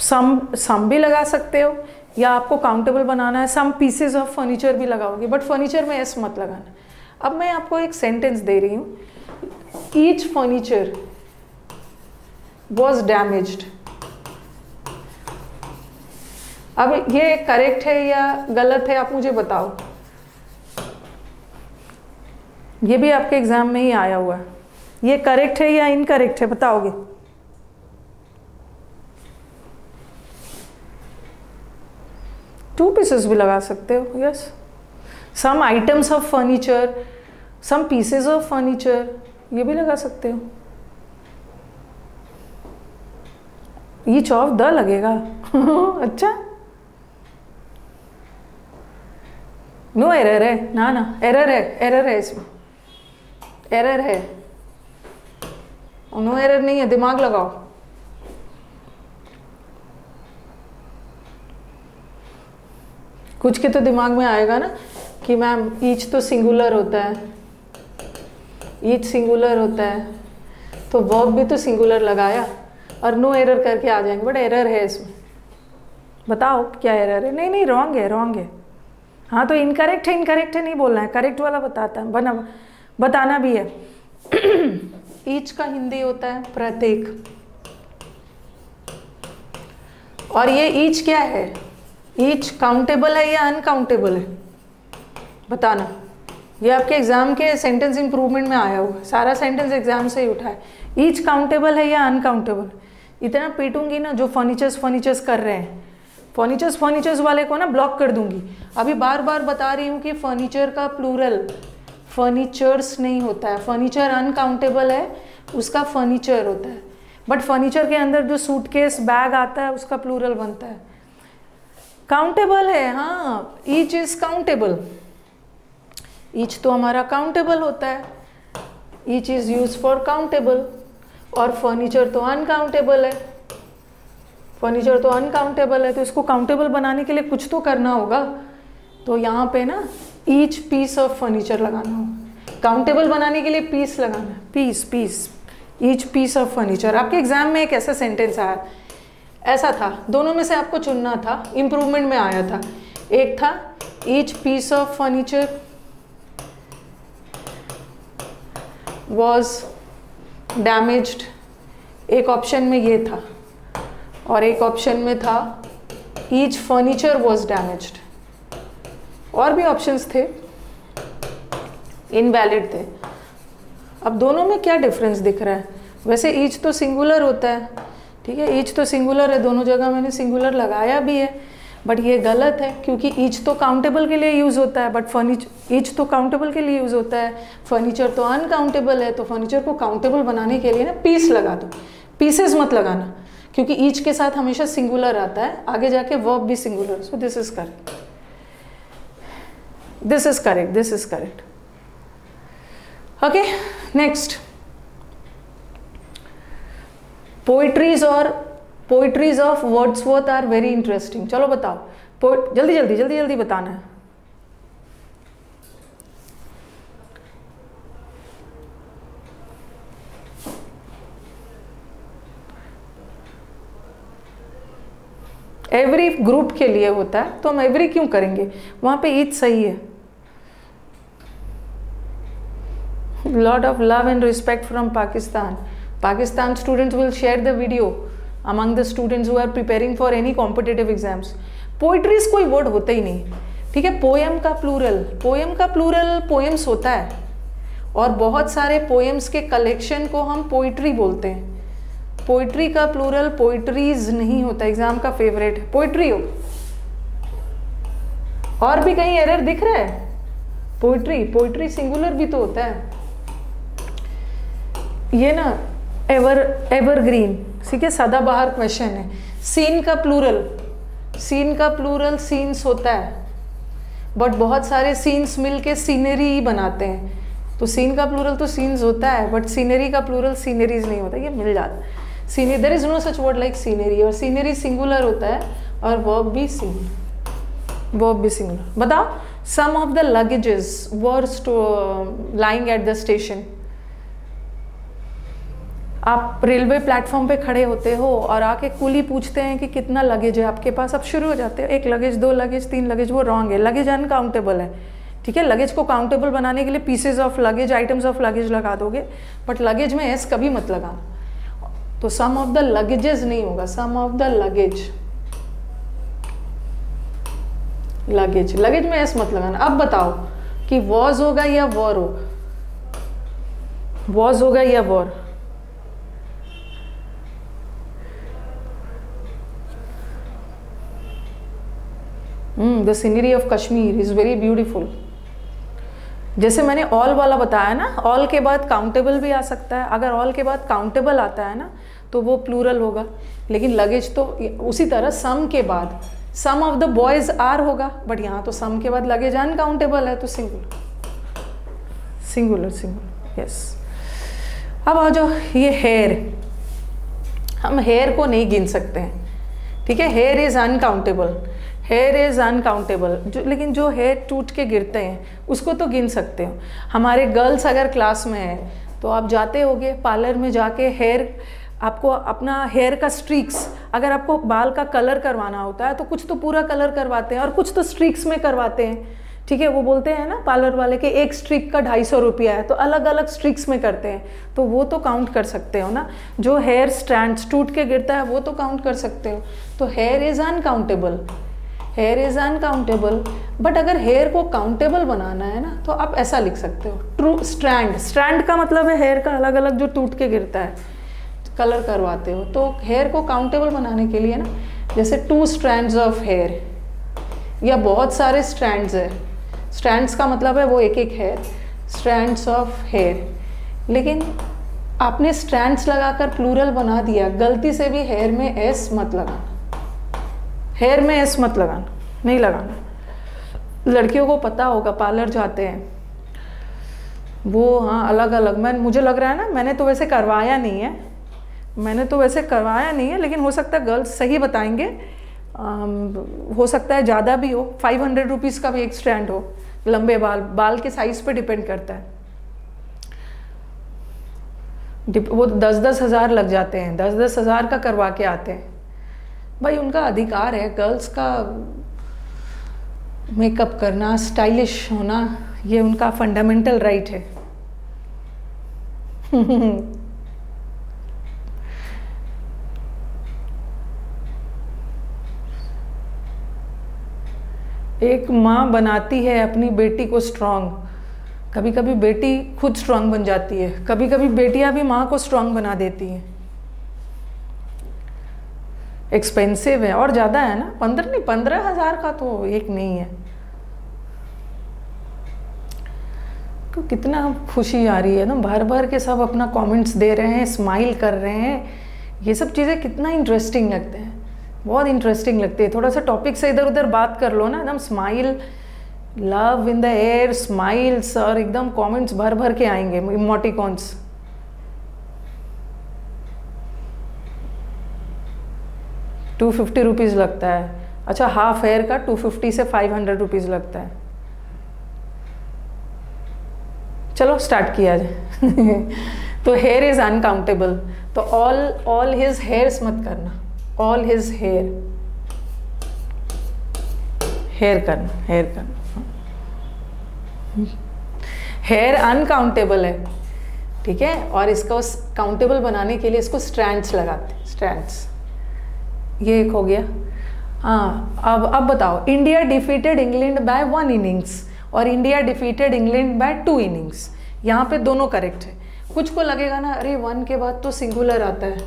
Some some भी लगा सकते हो, या आपको काउंटेबल बनाना है सम पीसेज ऑफ फर्नीचर भी लगाओगे, बट फर्नीचर में एस मत लगाना। अब मैं आपको एक सेंटेंस दे रही हूँ, ईच फर्नीचर वॉज डैमेज्ड। अब ये करेक्ट है या गलत है आप मुझे बताओ, ये भी आपके एग्जाम में ही आया हुआ है, ये करेक्ट है या इनकरेक्ट है बताओगे। टू पीसेस भी लगा सकते हो. Yes, some items of furniture, some pieces of furniture, ये भी लगा सकते हो. ईच ऑफ द लगेगा. अच्छा, नो एरर है ना, ना एरर है, एरर है इसमें, एरर है, नो एरर नहीं है. दिमाग लगाओ. कुछ के तो दिमाग में आएगा ना कि मैम ईच तो सिंगुलर होता है, ईच सिंगुलर होता है तो वर्ब भी तो सिंगुलर लगाया और नो एरर करके आ जाएंगे. बट एरर है इसमें. बताओ क्या एरर है. नहीं नहीं रॉन्ग है, रॉन्ग है. हाँ तो इनकरेक्ट है, इनकरेक्ट है नहीं बोलना है, करेक्ट वाला बताता है, बना बताना भी है. ईच का हिंदी होता है प्रत्येक. और ये ईच क्या है, ईच काउंटेबल है या अनकाउंटेबल है बताना. ये आपके एग्जाम के सेंटेंस इंप्रूवमेंट में आया हुआ, सारा सेंटेंस एग्जाम से ही उठा है. ईच काउंटेबल है या अनकाउंटेबल. इतना पीटूंगी ना जो फर्नीचर्स फर्नीचर्स कर रहे हैं, फर्नीचर्स फर्नीचर्स वाले को ना ब्लॉक कर दूंगी. अभी बार बार बता रही हूँ कि फर्नीचर का प्लूरल फर्नीचर्स नहीं होता है. फर्नीचर अनकाउंटेबल है, उसका फर्नीचर होता है. बट फर्नीचर के अंदर जो सूटकेस बैग आता है उसका प्लूरल बनता है. काउंटेबल है, हाँ ईच इज काउंटेबल. ईच तो हमारा काउंटेबल होता है, each is use for countable. और फर्नीचर तो अनकाउंटेबल है, फर्नीचर तो अनकाउंटेबल है. तो इसको काउंटेबल बनाने के लिए कुछ तो करना होगा. तो यहाँ पे ना ईच पीस ऑफ फर्नीचर लगाना होगा. काउंटेबल बनाने के लिए पीस लगाना है, piece piece, each piece of furniture. आपके एग्जाम में एक ऐसा सेंटेंस आया, ऐसा था, दोनों में से आपको चुनना था. इम्प्रूवमेंट में आया था. एक था each piece of furniture was damaged, एक ऑप्शन में ये था. और एक ऑप्शन में था ईच फर्नीचर वॉज डैमेज्ड. और भी ऑप्शंस थे, इनवैलिड थे. अब दोनों में क्या डिफरेंस दिख रहा है. वैसे ईच तो सिंगुलर होता है, ठीक है, ईच तो सिंगुलर है, दोनों जगह मैंने सिंगुलर लगाया भी है. बट ये गलत है क्योंकि ईच तो काउंटेबल के लिए यूज़ होता है. बट फर्नीचर, ईच तो काउंटेबल के लिए यूज़ होता है, फर्नीचर तो अनकाउंटेबल है. तो फर्नीचर को काउंटेबल बनाने के लिए ना पीस लगा दो, पीसेस मत लगाना, क्योंकि ईच के साथ हमेशा सिंगुलर आता है, आगे जाके वर्ब भी singular. So this is correct, this is correct, this is correct. Okay, next, poetries और poetries of Wordsworth are very interesting. चलो बताओ, जल्दी जल्दी जल्दी जल्दी बताना है. एवरी ग्रुप के लिए होता है तो हम एवरी क्यों करेंगे, वहां पे ईच सही है. Lot of love and respect from Pakistan. Pakistan students will share the video among the students who are preparing for any competitive exams. Poetries कोई वर्ड होता ही नहीं, ठीक है. पोएम का प्लूरल, पोएम का प्लूरल पोएम्स होता है. और बहुत सारे पोएम्स के कलेक्शन को हम पोइट्री बोलते हैं. पोइट्री का प्लूरल पोइट्रीज नहीं होता. एग्जाम का फेवरेट है पोइट्री हो. और भी कहीं एरर दिख रहा है. पोइट्री, पोइट्री सिंगुलर भी तो होता है. ये ना एवर एवरग्रीन, ठीक है, सदाबहार क्वेश्चन है. सीन का प्लूरल, सीन का प्लूरल सीन्स होता है. बट बहुत सारे सीन्स मिलके सीनरी ही बनाते हैं. तो सीन का प्लूरल तो सीन्स होता है, बट सीनरी का प्लूरल सीनरीज नहीं होता. ये मिल जाता है. Scenery, there is no such word like scenery. और सीनरी सिंगुलर होता है और वर्ब भी सिंगुलर, वर्ब भी सिंगुलर. बताओ, some of the luggages were lying at the station. आप रेलवे प्लेटफॉर्म पे खड़े होते हो और आके कूली पूछते हैं कि कितना लगेज है आपके पास. आप शुरू हो जाते हो, एक लगेज, दो लगेज, तीन लगेज. वो रॉन्ग है. लगेज अनकाउंटेबल है, ठीक है. लगेज को काउंटेबल बनाने के लिए pieces of luggage, items of luggage लगा दोगे. बट लगेज में एस कभी मत लगाना. तो सम ऑफ द लगेजेस नहीं होगा, some of the luggage, luggage, luggage में एस मत लगाना. अब बताओ कि वॉज होगा या वॉर होगा. वॉज होगा या were. Hmm, the scenery of Kashmir is very beautiful. जैसे मैंने ऑल वाला बताया ना, ऑल के बाद काउंटेबल भी आ सकता है। अगर ऑल के बाद काउंटेबल आता है ना तो वो प्लूरल होगा, लेकिन लगेज तो उसी तरह सम के बाद some of the boys are होगा, बट यहाँ तो सम के बाद लगेज अनकाउंटेबल है तो सिंगुलर सिंगुलर सिंगुलर यस। अब आ जाओ ये हेयर, हम हेयर को नहीं गिन सकते हैं, ठीक है। Hair is uncountable, hair is uncountable जो, लेकिन जो हेयर टूट के गिरते हैं उसको तो गिन सकते हो। हमारे गर्ल्स अगर क्लास में हैं तो आप जाते होगे पार्लर में, जाके हेयर आपको अपना हेयर का स्ट्रीक्स, अगर आपको बाल का कलर करवाना होता है तो कुछ तो पूरा कलर करवाते हैं और कुछ तो स्ट्रीक्स में करवाते हैं, ठीक है। वो बोलते हैं ना पार्लर वाले के एक स्ट्रिक का ढाई सौ रुपया है, तो अलग अलग स्ट्रिक्स में करते हैं, तो वो तो काउंट कर सकते हो ना। जो हेयर स्ट्रैंड टूट के गिरता है वो तो काउंट कर सकते हो। तो hair is uncountable, hair is uncountable. But अगर हेयर को काउंटेबल बनाना है ना तो आप ऐसा लिख सकते हो, ट्रू स्ट्रैंड, स्ट्रैंड का मतलब है हेयर का अलग अलग जो टूट के गिरता है, कलर करवाते हो। तो हेयर को काउंटेबल बनाने के लिए ना, जैसे टू स्ट्रैंड्स ऑफ हेयर या बहुत सारे स्ट्रैंड्स है, स्ट्रैंड्स का मतलब है वो एक एक हेयर, स्ट्रैंड्स ऑफ हेयर। लेकिन आपने स्ट्रैंड्स लगाकर प्लूरल बना दिया, गलती से भी हेयर में एस मत लगाना, हेयर में एस मत लगाना, नहीं लगाना। लड़कियों को पता होगा पार्लर जाते हैं वो, हाँ अलग अलग, मैं मुझे लग रहा है ना, मैंने तो वैसे करवाया नहीं है, मैंने तो वैसे करवाया नहीं है, लेकिन हो सकता है गर्ल्स सही बताएंगे, um, हो सकता है ज़्यादा भी हो, फाइव हंड्रेड रुपीज़ का भी एक स्ट्रैंड हो। लंबे बाल, बाल के साइज़ पे डिपेंड करता है, डिप, वो दस दस हज़ार लग जाते हैं, दस दस हज़ार का करवा के आते हैं। भाई उनका अधिकार है, गर्ल्स का मेकअप करना, स्टाइलिश होना, ये उनका फंडामेंटल राइट है। एक माँ बनाती है अपनी बेटी को स्ट्रॉन्ग, कभी कभी बेटी खुद स्ट्रॉन्ग बन जाती है, कभी कभी बेटियाँ भी माँ को स्ट्रॉन्ग बना देती हैं। एक्सपेंसिव है और ज़्यादा है ना, पंद्रह नहीं पंद्रह हज़ार का तो एक नहीं है। तो कितना खुशी आ रही है ना, भर भर के सब अपना कमेंट्स दे रहे हैं, स्माइल कर रहे हैं, ये सब चीज़ें कितना इंटरेस्टिंग लगते हैं, बहुत इंटरेस्टिंग लगती है। थोड़ा सा टॉपिक से इधर उधर बात कर लो ना, एकदम smile, love in the air, smiles और एकदम कमेंट्स भर भर के आएंगे, इमोटिकॉन्स। टू फिफ्टी रुपीज़ लगता है, अच्छा हाफ हेयर का टू फिफ्टी से फाइव हंड्रेड रुपीज़ लगता है। चलो स्टार्ट किया जाए। तो हेयर इज़ अनकाउंटेबल, तो ऑल ऑल हिज हेयर्स मत करना, ऑल हिज हेयर, हेयर करना, हेयर करना। हेयर अनकाउंटेबल है, ठीक है, और इसको काउंटेबल बनाने के लिए इसको स्ट्रैंड्स लगाते, स्ट्रैंड्स। ये एक हो गया। हाँ अब अब बताओ, India defeated England by one innings और India defeated England by two innings, यहाँ पे दोनों करेक्ट है। कुछ को लगेगा ना अरे वन के बाद तो सिंगुलर आता है,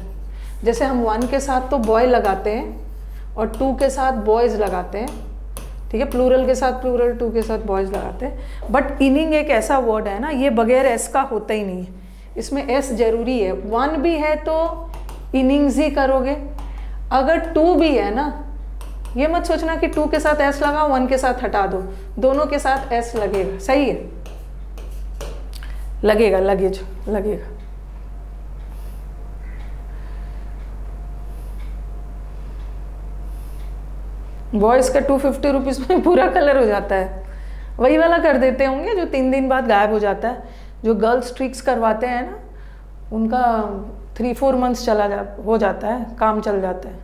जैसे हम वन के साथ तो बॉय लगाते हैं और टू के साथ बॉयज़ लगाते हैं, ठीक है, प्लूरल के साथ प्लूरल, टू के साथ बॉयज़ लगाते हैं। बट इनिंग एक ऐसा वर्ड है ना, ये बगैर एस का होता ही नहीं है, इसमें एस जरूरी है। वन भी है तो इनिंग्स ही करोगे, अगर टू भी है ना, ये मत सोचना कि टू के साथ एस लगाओ वन के साथ हटा दो, दोनों के साथ एस लगेगा, सही है, लगेगा लगेज लगेगा। बॉयज़ का टू फिफ्टी रुपीज़ में पूरा कलर हो जाता है, वही वाला कर देते होंगे जो तीन दिन बाद गायब हो जाता है। जो गर्ल्स ट्रिक्स करवाते हैं ना उनका थ्री फोर मंथ्स चला जा हो जाता है, काम चल जाता है।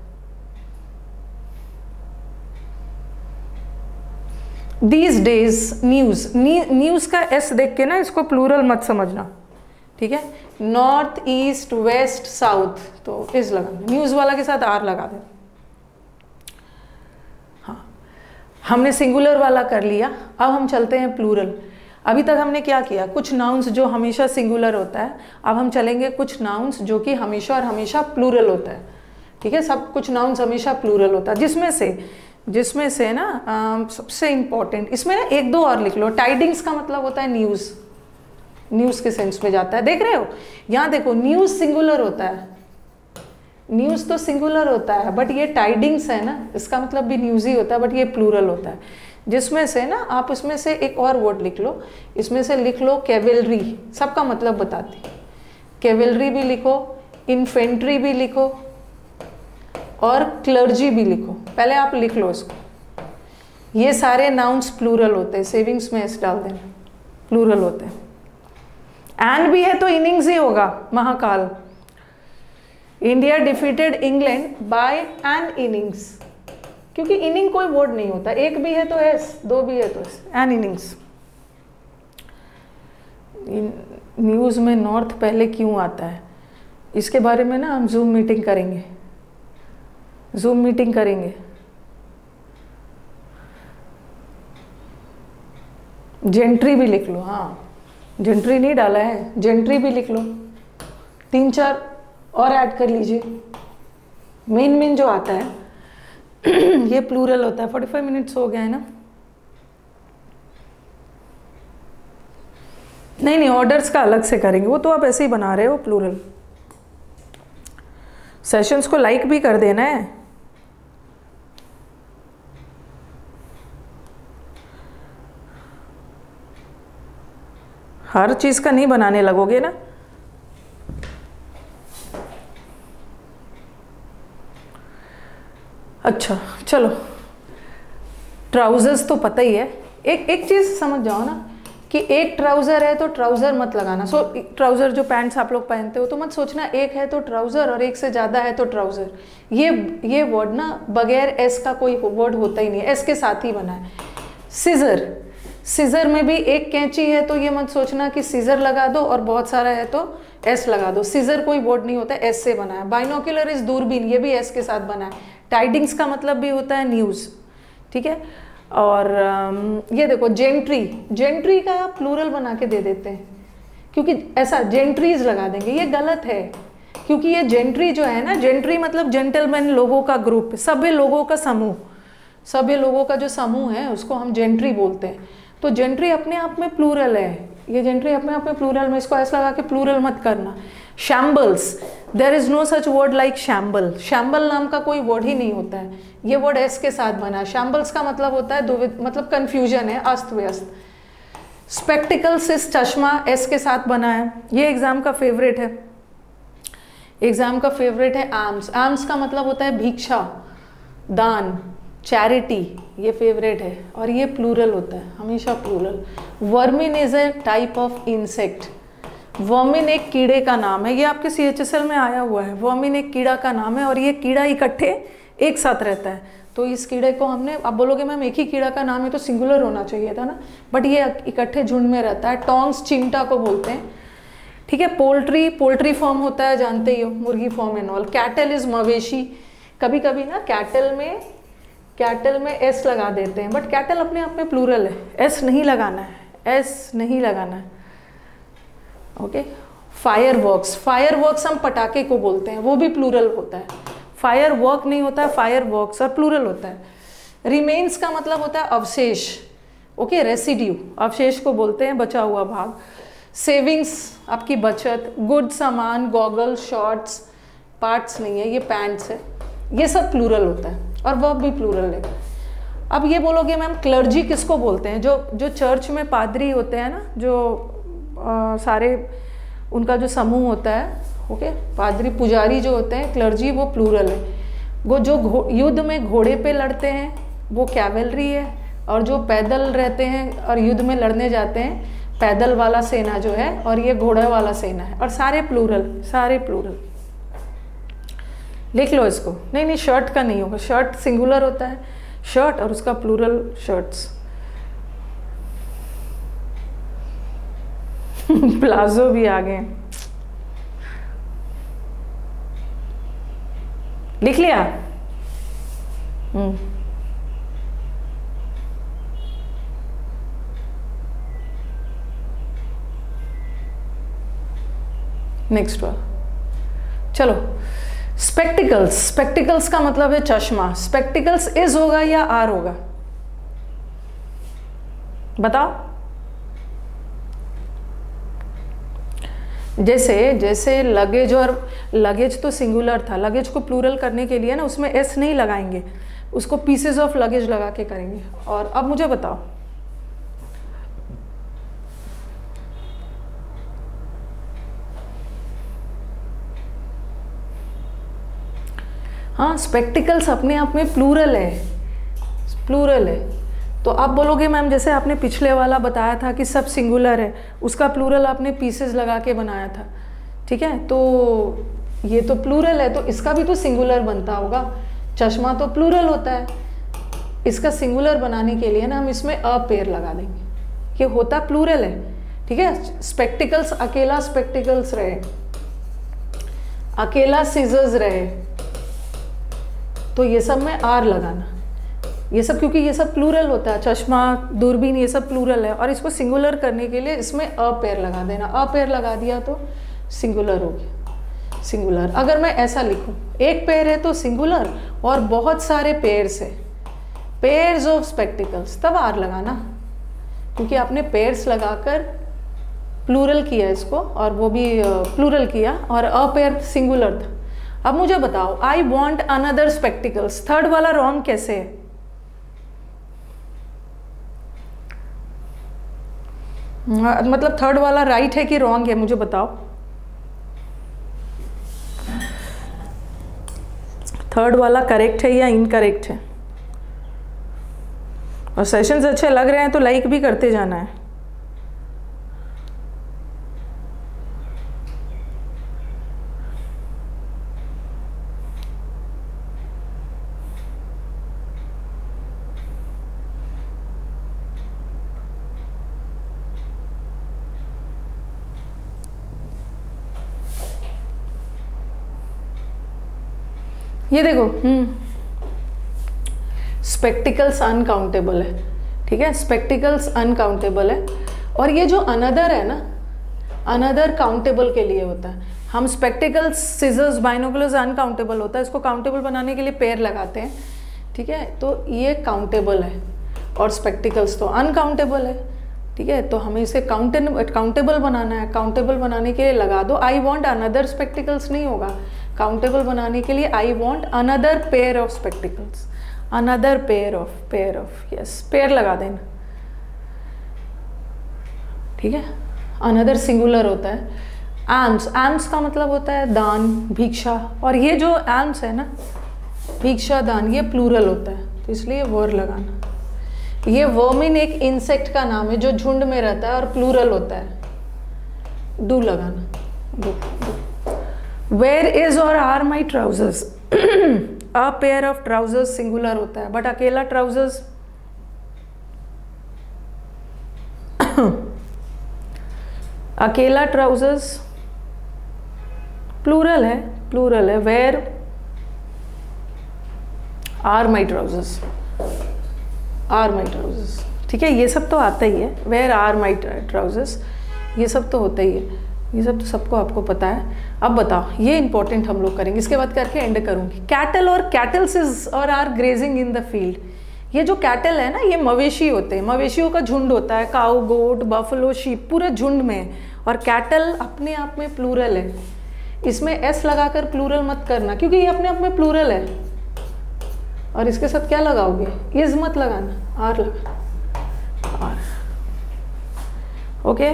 दीज डेज न्यूज़, न्यूज़ का एस देख के ना इसको प्लूरल मत समझना, ठीक है। नॉर्थ ईस्ट वेस्ट साउथ तो इस लगा, न्यूज़ वाला के साथ आर लगा दें। हमने सिंगुलर वाला कर लिया, अब हम चलते हैं प्लूरल। अभी तक हमने क्या किया, कुछ नाउन्स जो हमेशा सिंगुलर होता है, अब हम चलेंगे कुछ नाउन्स जो कि हमेशा और हमेशा प्लूरल होता है, ठीक है। सब कुछ नाउन्स हमेशा प्लूरल होता है, जिसमें से जिसमें से ना आ, सबसे इम्पोर्टेंट, इसमें ना एक दो और लिख लो। टाइडिंग्स का मतलब होता है न्यूज़, न्यूज़ के सेंस में जाता है। देख रहे हो यहाँ देखो न्यूज़ सिंगुलर होता है, न्यूज़ तो सिंगुलर होता है बट ये टाइडिंग्स है ना, इसका मतलब भी न्यूज़ ही होता है बट ये प्लूरल होता है। जिसमें से ना आप इसमें से एक और वर्ड लिख लो, इसमें से लिख लो कैवेलरी, सबका मतलब बताती। कैवेलरी भी लिखो, इन्फेंट्री भी लिखो और क्लर्जी भी लिखो। पहले आप लिख लो इसको, ये सारे नाउन्स प्लूरल होते हैं, सेविंग्स में एस डाल देना, प्लूरल होते हैं। एंड भी है तो इनिंग्स ही होगा। Mahakal, India defeated England by an innings, क्योंकि इनिंग कोई वर्ड नहीं होता, एक भी है तो एस, दो भी है तो एस, एन इनिंग्स। न्यूज़ में नॉर्थ पहले क्यों आता है, इसके बारे में ना हम जूम मीटिंग करेंगे, जूम मीटिंग करेंगे जेंट्री भी लिख लो। हाँ जेंट्री नहीं डाला है, जेंट्री भी लिख लो, तीन चार और ऐड कर लीजिए। मेन मेन जो आता है ये प्लूरल होता है। फोर्टी फाइव मिनट्स हो गया है ना। नहीं नहीं ऑर्डर्स का अलग से करेंगे, वो तो आप ऐसे ही बना रहे हो प्लूरल। सेशंस को लाइक भी कर देना है। हर चीज का नहीं बनाने लगोगे ना। अच्छा चलो, ट्राउजर्स तो पता ही है। एक एक चीज समझ जाओ ना कि एक ट्राउज़र है तो ट्राउज़र मत लगाना। सो so, ट्राउज़र जो पैंट्स आप लोग पहनते हो तो मत सोचना एक है तो ट्राउज़र और एक से ज़्यादा है तो ट्राउज़र। ये ये वर्ड ना बगैर एस का कोई वर्ड होता ही नहीं है, एस के साथ ही बना है। सीज़र, सीज़र में भी एक कैंची है तो ये मत सोचना कि सीज़र लगा दो और बहुत सारा है तो एस लगा दो। सीज़र कोई वर्ड नहीं होता, एस से बना है। बाइनोक्यूलर इज़ दूरबीन, ये भी एस के साथ बना है। टाइडिंग्स का मतलब भी होता है न्यूज़, ठीक है। और ये देखो जेंट्री, जेंट्री का आप प्लूरल बना के दे देते हैं क्योंकि ऐसा जेंट्रीज लगा देंगे, ये गलत है। क्योंकि ये जेंट्री जो है ना, जेंट्री मतलब जेंटलमैन लोगों का ग्रुप, सभी लोगों का समूह, सभी लोगों का जो समूह है उसको हम जेंट्री बोलते हैं। तो जेंट्री अपने आप में प्लूरल है, ये जेंट्री अपने आप में प्लूरल में, इसको ऐसा लगा के प्लूरल मत करना। Shambles, there is no such word like shamble, shamble नाम का कोई वर्ड ही नहीं होता है, ये वर्ड एस के साथ बना है। शैम्बल्स का मतलब होता है दुविध, मतलब कन्फ्यूजन है, अस्त व्यस्त। स्पेक्टिकल्स इस चश्मा, एस के साथ बना है, ये एग्जाम का फेवरेट है, एग्जाम का फेवरेट है। आर्म्स, आर्म्स का मतलब होता है भिक्षा, दान, चैरिटी, ये फेवरेट है और ये प्लूरल होता है, हमेशा plural. Vermin is a type of insect, vermin एक कीड़े का नाम है, ये आपके सी एच एस एल में आया हुआ है। वर्मिन एक कीड़ा का नाम है और ये कीड़ा इकट्ठे एक साथ रहता है। तो इस कीड़े को हमने, आप बोलोगे मैम एक ही कीड़ा का नाम है तो सिंगुलर होना चाहिए था ना, बट ये इकट्ठे झुंड में रहता है। टोंग्स चिमटा को बोलते हैं, ठीक है। पोल्ट्री, पोल्ट्री फॉर्म होता है, जानते ही हो, मुर्गी farm and all. Cattle is मवेशी, कभी कभी ना कैटल में कैटल में एस लगा देते हैं बट कैटल अपने आप में प्लूरल है, एस नहीं लगाना है, एस नहीं लगाना है, ओके। फायरवर्क्स, फायरवर्क्स हम पटाखे को बोलते हैं, वो भी प्लूरल होता है, फायरवर्क नहीं होता है, फायरवर्क्स और प्लूरल होता है। रिमेन्स का मतलब होता है अवशेष, ओके, रेसिड्यू, अवशेष को बोलते हैं, बचा हुआ भाग। सेविंग्स आपकी बचत, गुड सामान, गॉगल, शॉर्ट्स, पार्ट्स नहीं है, ये पैंट्स है, ये सब प्लूरल होता है और वर्ब भी प्लूरल है। अब ये बोलोगे मैम क्लर्जी किसको बोलते हैं, जो जो चर्च में पादरी होते हैं ना, जो आ, सारे उनका जो समूह होता है, ओके, पादरी पुजारी जो होते हैं, क्लर्जी वो प्लूरल है। वो जो युद्ध में घोड़े पे लड़ते हैं वो कैवेलरी है, और जो पैदल रहते हैं और युद्ध में लड़ने जाते हैं, पैदल वाला सेना जो है, और ये घोड़े वाला सेना है, और सारे प्लूरल, सारे प्लूरल लिख लो इसको। नहीं नहीं शर्ट का नहीं होगा, शर्ट सिंगुलर होता है, शर्ट और उसका प्लूरल शर्ट्स। प्लाजो भी आ गए, लिख लिया। हम्म नेक्स्ट वाला, चलो स्पेक्टिकल्स, स्पेक्टिकल्स का मतलब है चश्मा, स्पेक्टिकल्स इज होगा या आर होगा, बताओ। जैसे जैसे लगेज, और लगेज तो सिंगुलर था, लगेज को प्लूरल करने के लिए ना उसमें एस नहीं लगाएंगे, उसको पीसेस ऑफ लगेज लगा के करेंगे। और अब मुझे बताओ, हाँ स्पेक्टिकल्स अपने आप में प्लूरल है, प्लूरल है। तो आप बोलोगे मैम जैसे आपने पिछले वाला बताया था कि सब सिंगुलर है, उसका प्लूरल आपने पीसेस लगा के बनाया था, ठीक है, तो ये तो प्लूरल है तो इसका भी तो सिंगुलर बनता होगा। चश्मा तो प्लूरल होता है, इसका सिंगुलर बनाने के लिए ना हम इसमें अ पेयर लगा देंगे, ये होता प्लूरल है, ठीक है। स्पेक्टिकल्स अकेला स्पेक्टिकल्स रहे, अकेला सीजर्स रहे, तो ये सब में आर लगाना, ये सब क्योंकि ये सब प्लूरल होता है, चश्मा दूरबीन ये सब प्लूरल है, और इसको सिंगुलर करने के लिए इसमें अ पेयर लगा देना। अ पेयर लगा दिया तो सिंगुलर हो गया, सिंगुलर। अगर मैं ऐसा लिखूं एक पेयर है तो सिंगुलर और बहुत सारे पेयर्स है, पेयर्स ऑफ स्पेक्टिकल्स, तब आर लगाना, क्योंकि आपने पेयर्स लगाकर प्लूरल किया इसको, और वो भी प्लूरल किया, और अ पेयर सिंगुलर था। अब मुझे बताओ, I want another spectacles, third वाला रॉन्ग कैसे है? मतलब थर्ड वाला राइट है कि रॉन्ग है, मुझे बताओ। थर्ड वाला करेक्ट है या इनकरेक्ट है? और सेशंस अच्छे लग रहे हैं तो लाइक भी करते जाना है। ये देखो, हम्म स्पेक्टिकल्स अनकाउंटेबल है, ठीक है, स्पेक्टिकल्स अनकाउंटेबल है। और ये जो अनदर है ना, अनदर काउंटेबल के लिए होता है। हम स्पेक्टिकल्स, सीजर्स, बाइनोकुलर्स अनकाउंटेबल होता है, इसको काउंटेबल बनाने के लिए पेयर लगाते हैं, ठीक है, तो ये काउंटेबल है। और स्पेक्टिकल्स तो अनकाउंटेबल है, ठीक है, तो हमें इसे काउंटेबल काउंटेबल बनाना है। काउंटेबल बनाने के लिए लगा दो आई वॉन्ट अनदर स्पेक्टिकल्स, नहीं होगा। काउंटेबल बनाने के लिए I want another pair of spectacles, another pair of, pair of, yes, pair लगा देना, ठीक है। अनदर सिंगुलर होता है। आर्म्स, आर्म्स का मतलब होता है दान, भिक्षा, और ये जो आर्म्स है ना, भिक्षा, दान, ये प्लूरल होता है, तो इसलिए वर लगाना। ये वर्मिन एक इंसेक्ट का नाम है जो झुंड में रहता है और प्लूरल होता है, डू लगाना, do, do. Where is or are my trousers? A pair of trousers singular होता है, बट अकेला trousers अकेला trousers plural है, plural है। Where are my trousers? Are my trousers, ठीक है, ये सब तो आता ही है। Where are my trousers, ये सब तो होता ही है, ये सब तो सबको आपको पता है। अब बताओ, ये इंपॉर्टेंट हम लोग करेंगे, इसके बाद करके एंड करूँगी। कैटल और कैटल्स इज और are grazing in the field, ये जो कैटल है ना, ये मवेशी होते हैं, मवेशियों का झुंड होता है, काऊ, गोट, बफलो, शीप, पूरा झुंड में है। और कैटल अपने आप में प्लूरल है, इसमें एस लगाकर प्लूरल मत करना, क्योंकि ये अपने आप में प्लूरल है। और इसके साथ क्या लगाओगे? इज मत लगाना, आर लगाना, are, okay.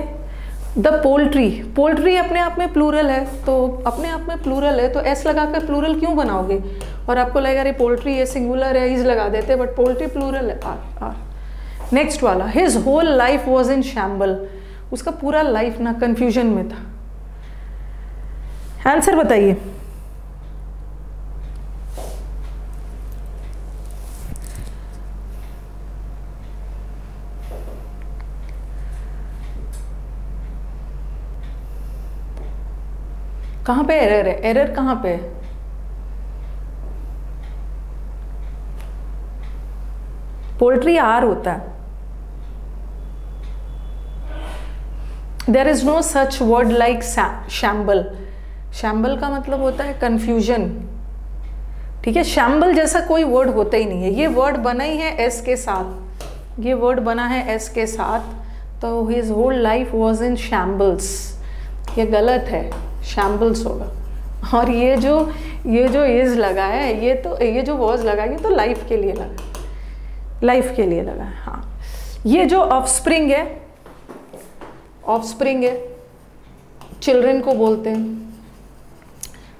The poultry, poultry अपने आप में प्लूरल है, तो अपने आप में प्लूरल है तो एस लगाकर प्लूरल क्यों बनाओगे? और आपको लगेगा अरे पोल्ट्री ये सिंगुलर है, इज लगा देते, बट पोल्ट्री प्लूरल है, आर, आर। नेक्स्ट वाला, his whole life was in shamble, उसका पूरा लाइफ ना कंफ्यूजन में था। आंसर बताइए, कहाँ पे एरर है? एरर कहाँ पे है? पोल्ट्री आर होता है। There is no such word like shamble, shamble का मतलब होता है कंफ्यूजन। ठीक है, शैम्बल जैसा कोई वर्ड होता ही नहीं है। ये वर्ड बना ही है एस के साथ, ये वर्ड बना है एस के साथ, तो his whole life was in shambles, ये गलत है, शैम्बल्स होगा। और ये जो ये जो इज लगा है, ये तो ये जो वॉज लगा है ये तो लाइफ के लिए लगा, लाइफ के लिए लगा है। हाँ, ये जो ऑफस्प्रिंग है, ऑफस्प्रिंग है, चिल्ड्रन को बोलते हैं।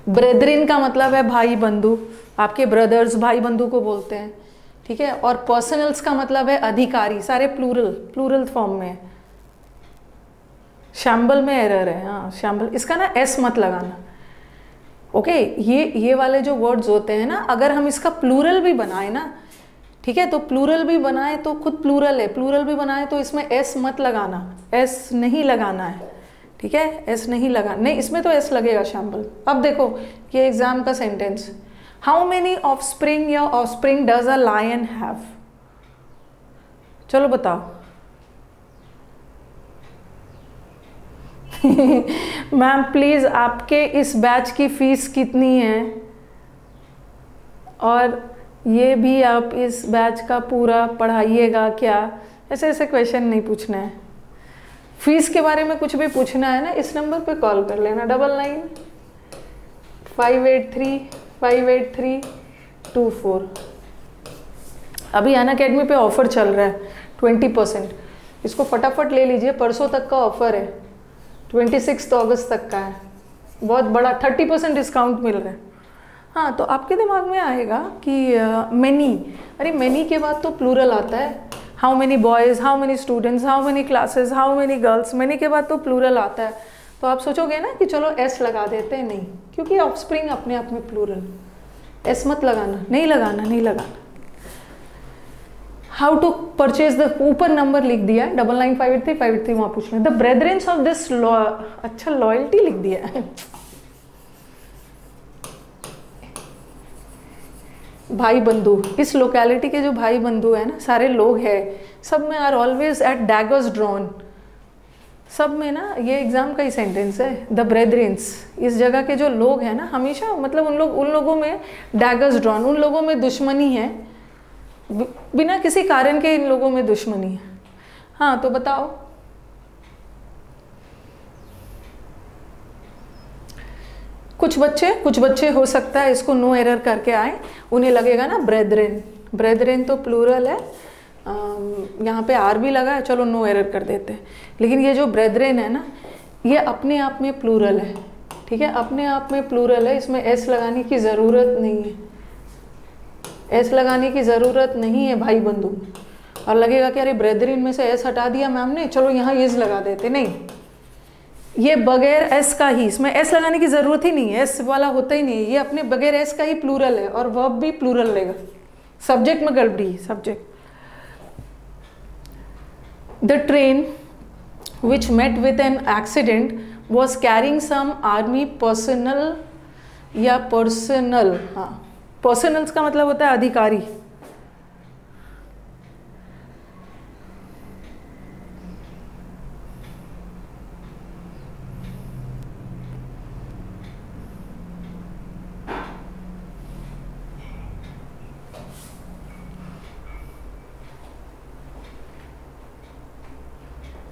ब्रेदरिन का मतलब है भाई बंधु, आपके ब्रदर्स भाई बंधु को बोलते हैं, ठीक है। और पर्सनल्स का मतलब है अधिकारी, सारे प्लूरल प्लूरल फॉर्म में है। शैम्बल में एरर है, हाँ शैम्बल, इसका ना एस मत लगाना, ओके। ये ये वाले जो वर्ड्स होते हैं ना, अगर हम इसका प्लूरल भी बनाए ना, ठीक है, तो प्लूरल भी बनाए तो खुद प्लूरल है, प्लूरल भी बनाए तो इसमें एस मत लगाना, एस नहीं लगाना है, ठीक है, एस नहीं लगा, नहीं इसमें तो एस लगेगा, शैम्बल। अब देखो ये एग्जाम का सेंटेंस, हाउ मेनी ऑफस्प्रिंग या offspring does a lion have, चलो बताओ। मैम प्लीज़ आपके इस बैच की फीस कितनी है और ये भी आप इस बैच का पूरा पढ़ाइएगा क्या, ऐसे ऐसे क्वेश्चन नहीं पूछना है। फीस के बारे में कुछ भी पूछना है ना, इस नंबर पे कॉल कर लेना, double nine five eight three five eight three two four. अभी अनअकैडमी पे ऑफ़र चल रहा है ट्वेंटी परसेंट, इसको फटाफट ले लीजिए, परसों तक का ऑफ़र है, ट्वेंटी सिक्स्थ अगस्त तक का है, बहुत बड़ा थर्टी परसेंट डिस्काउंट मिल रहा है। हाँ, तो आपके दिमाग में आएगा कि मैनी, अरे मैनी के बाद तो प्लूरल आता है, how many boys, how many students, how many classes, how many girls, many के बाद तो प्लूरल आता है। तो आप सोचोगे ना कि चलो एस लगा देते हैं, नहीं, क्योंकि ऑफस्प्रिंग अपने आप में प्लूरल, एस मत लगाना, नहीं लगाना, नहीं लगाना। How to purchase the coupon, number लिख दिया है double nine five eight three five eight three वहाँ पूछना। The brethrens of this law, अच्छा लॉयल्टी लिख दिया है, भाई बंधु, इस लोकेलिटी के जो भाई बंधु है ना, सारे लोग हैं, सब में are always at daggers drawn, सब में ना, ये एग्जाम का ही सेंटेंस है। द ब्रेदरेंस, इस जगह के जो लोग हैं ना, हमेशा मतलब उन लोग उन लोगों में डैगर्स ड्रॉन, उन लोगों में दुश्मनी है, बिना किसी कारण के इन लोगों में दुश्मनी है। हाँ, तो बताओ कुछ बच्चे कुछ बच्चे हो सकता है इसको नो एरर करके आए, उन्हें लगेगा ना ब्रेदरेन, ब्रेदरेन तो प्लूरल है, यहाँ पे आर भी लगा है, चलो नो एरर कर देते हैं। लेकिन ये जो ब्रेदरेन है ना, ये अपने आप में प्लूरल है, ठीक है, अपने आप में प्लूरल है, इसमें एस लगाने की ज़रूरत नहीं है, एस लगाने की ज़रूरत नहीं है भाई बंधु। और लगेगा कि अरे ब्रेदरिन में से एस हटा दिया मैम ने, चलो यहाँ एस लगा देते, नहीं, ये बगैर एस का ही, इसमें एस लगाने की ज़रूरत ही नहीं है, एस वाला होता ही नहीं है, ये अपने बगैर एस का ही प्लूरल है और वर्ब भी प्लूरल लेगा, सब्जेक्ट में गड़बड़ी, subject. The train which met with an accident was carrying some army personnel या पर्सनल, हाँ पर्सनल्स का मतलब होता है अधिकारी,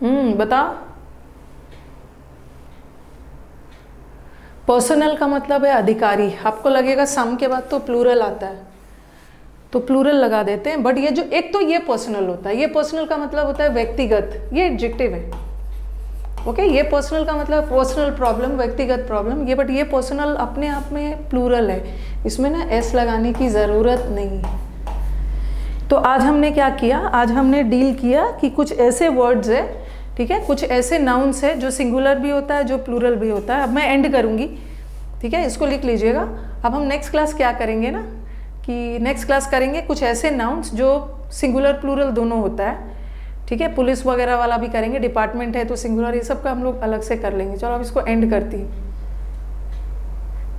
हम्म बताओ। पर्सनल का मतलब है अधिकारी, आपको लगेगा सम के बाद तो प्लूरल आता है तो प्लूरल लगा देते हैं, बट ये जो एक तो ये पर्सनल होता है, ये पर्सनल का मतलब होता है व्यक्तिगत, ये एडजेक्टिव है, ओके। ये पर्सनल का मतलब पर्सनल प्रॉब्लम, व्यक्तिगत प्रॉब्लम, ये बट ये पर्सनल अपने आप में प्लूरल है, इसमें ना एस लगाने की ज़रूरत नहीं है। तो आज हमने क्या किया, आज हमने डील किया कि कुछ ऐसे वर्ड्स है, ठीक है, कुछ ऐसे नाउन्स है जो सिंगुलर भी होता है जो प्लूरल भी होता है। अब मैं एंड करूँगी, ठीक है, इसको लिख लीजिएगा। अब हम नेक्स्ट क्लास क्या करेंगे ना, कि नेक्स्ट क्लास करेंगे कुछ ऐसे नाउन्स जो सिंगुलर प्लूरल दोनों होता है, ठीक है, पुलिस वगैरह वाला भी करेंगे, डिपार्टमेंट है तो सिंगुलर, ये सब का हम लोग अलग से कर लेंगे। चलो अब इसको एंड करती हूँ,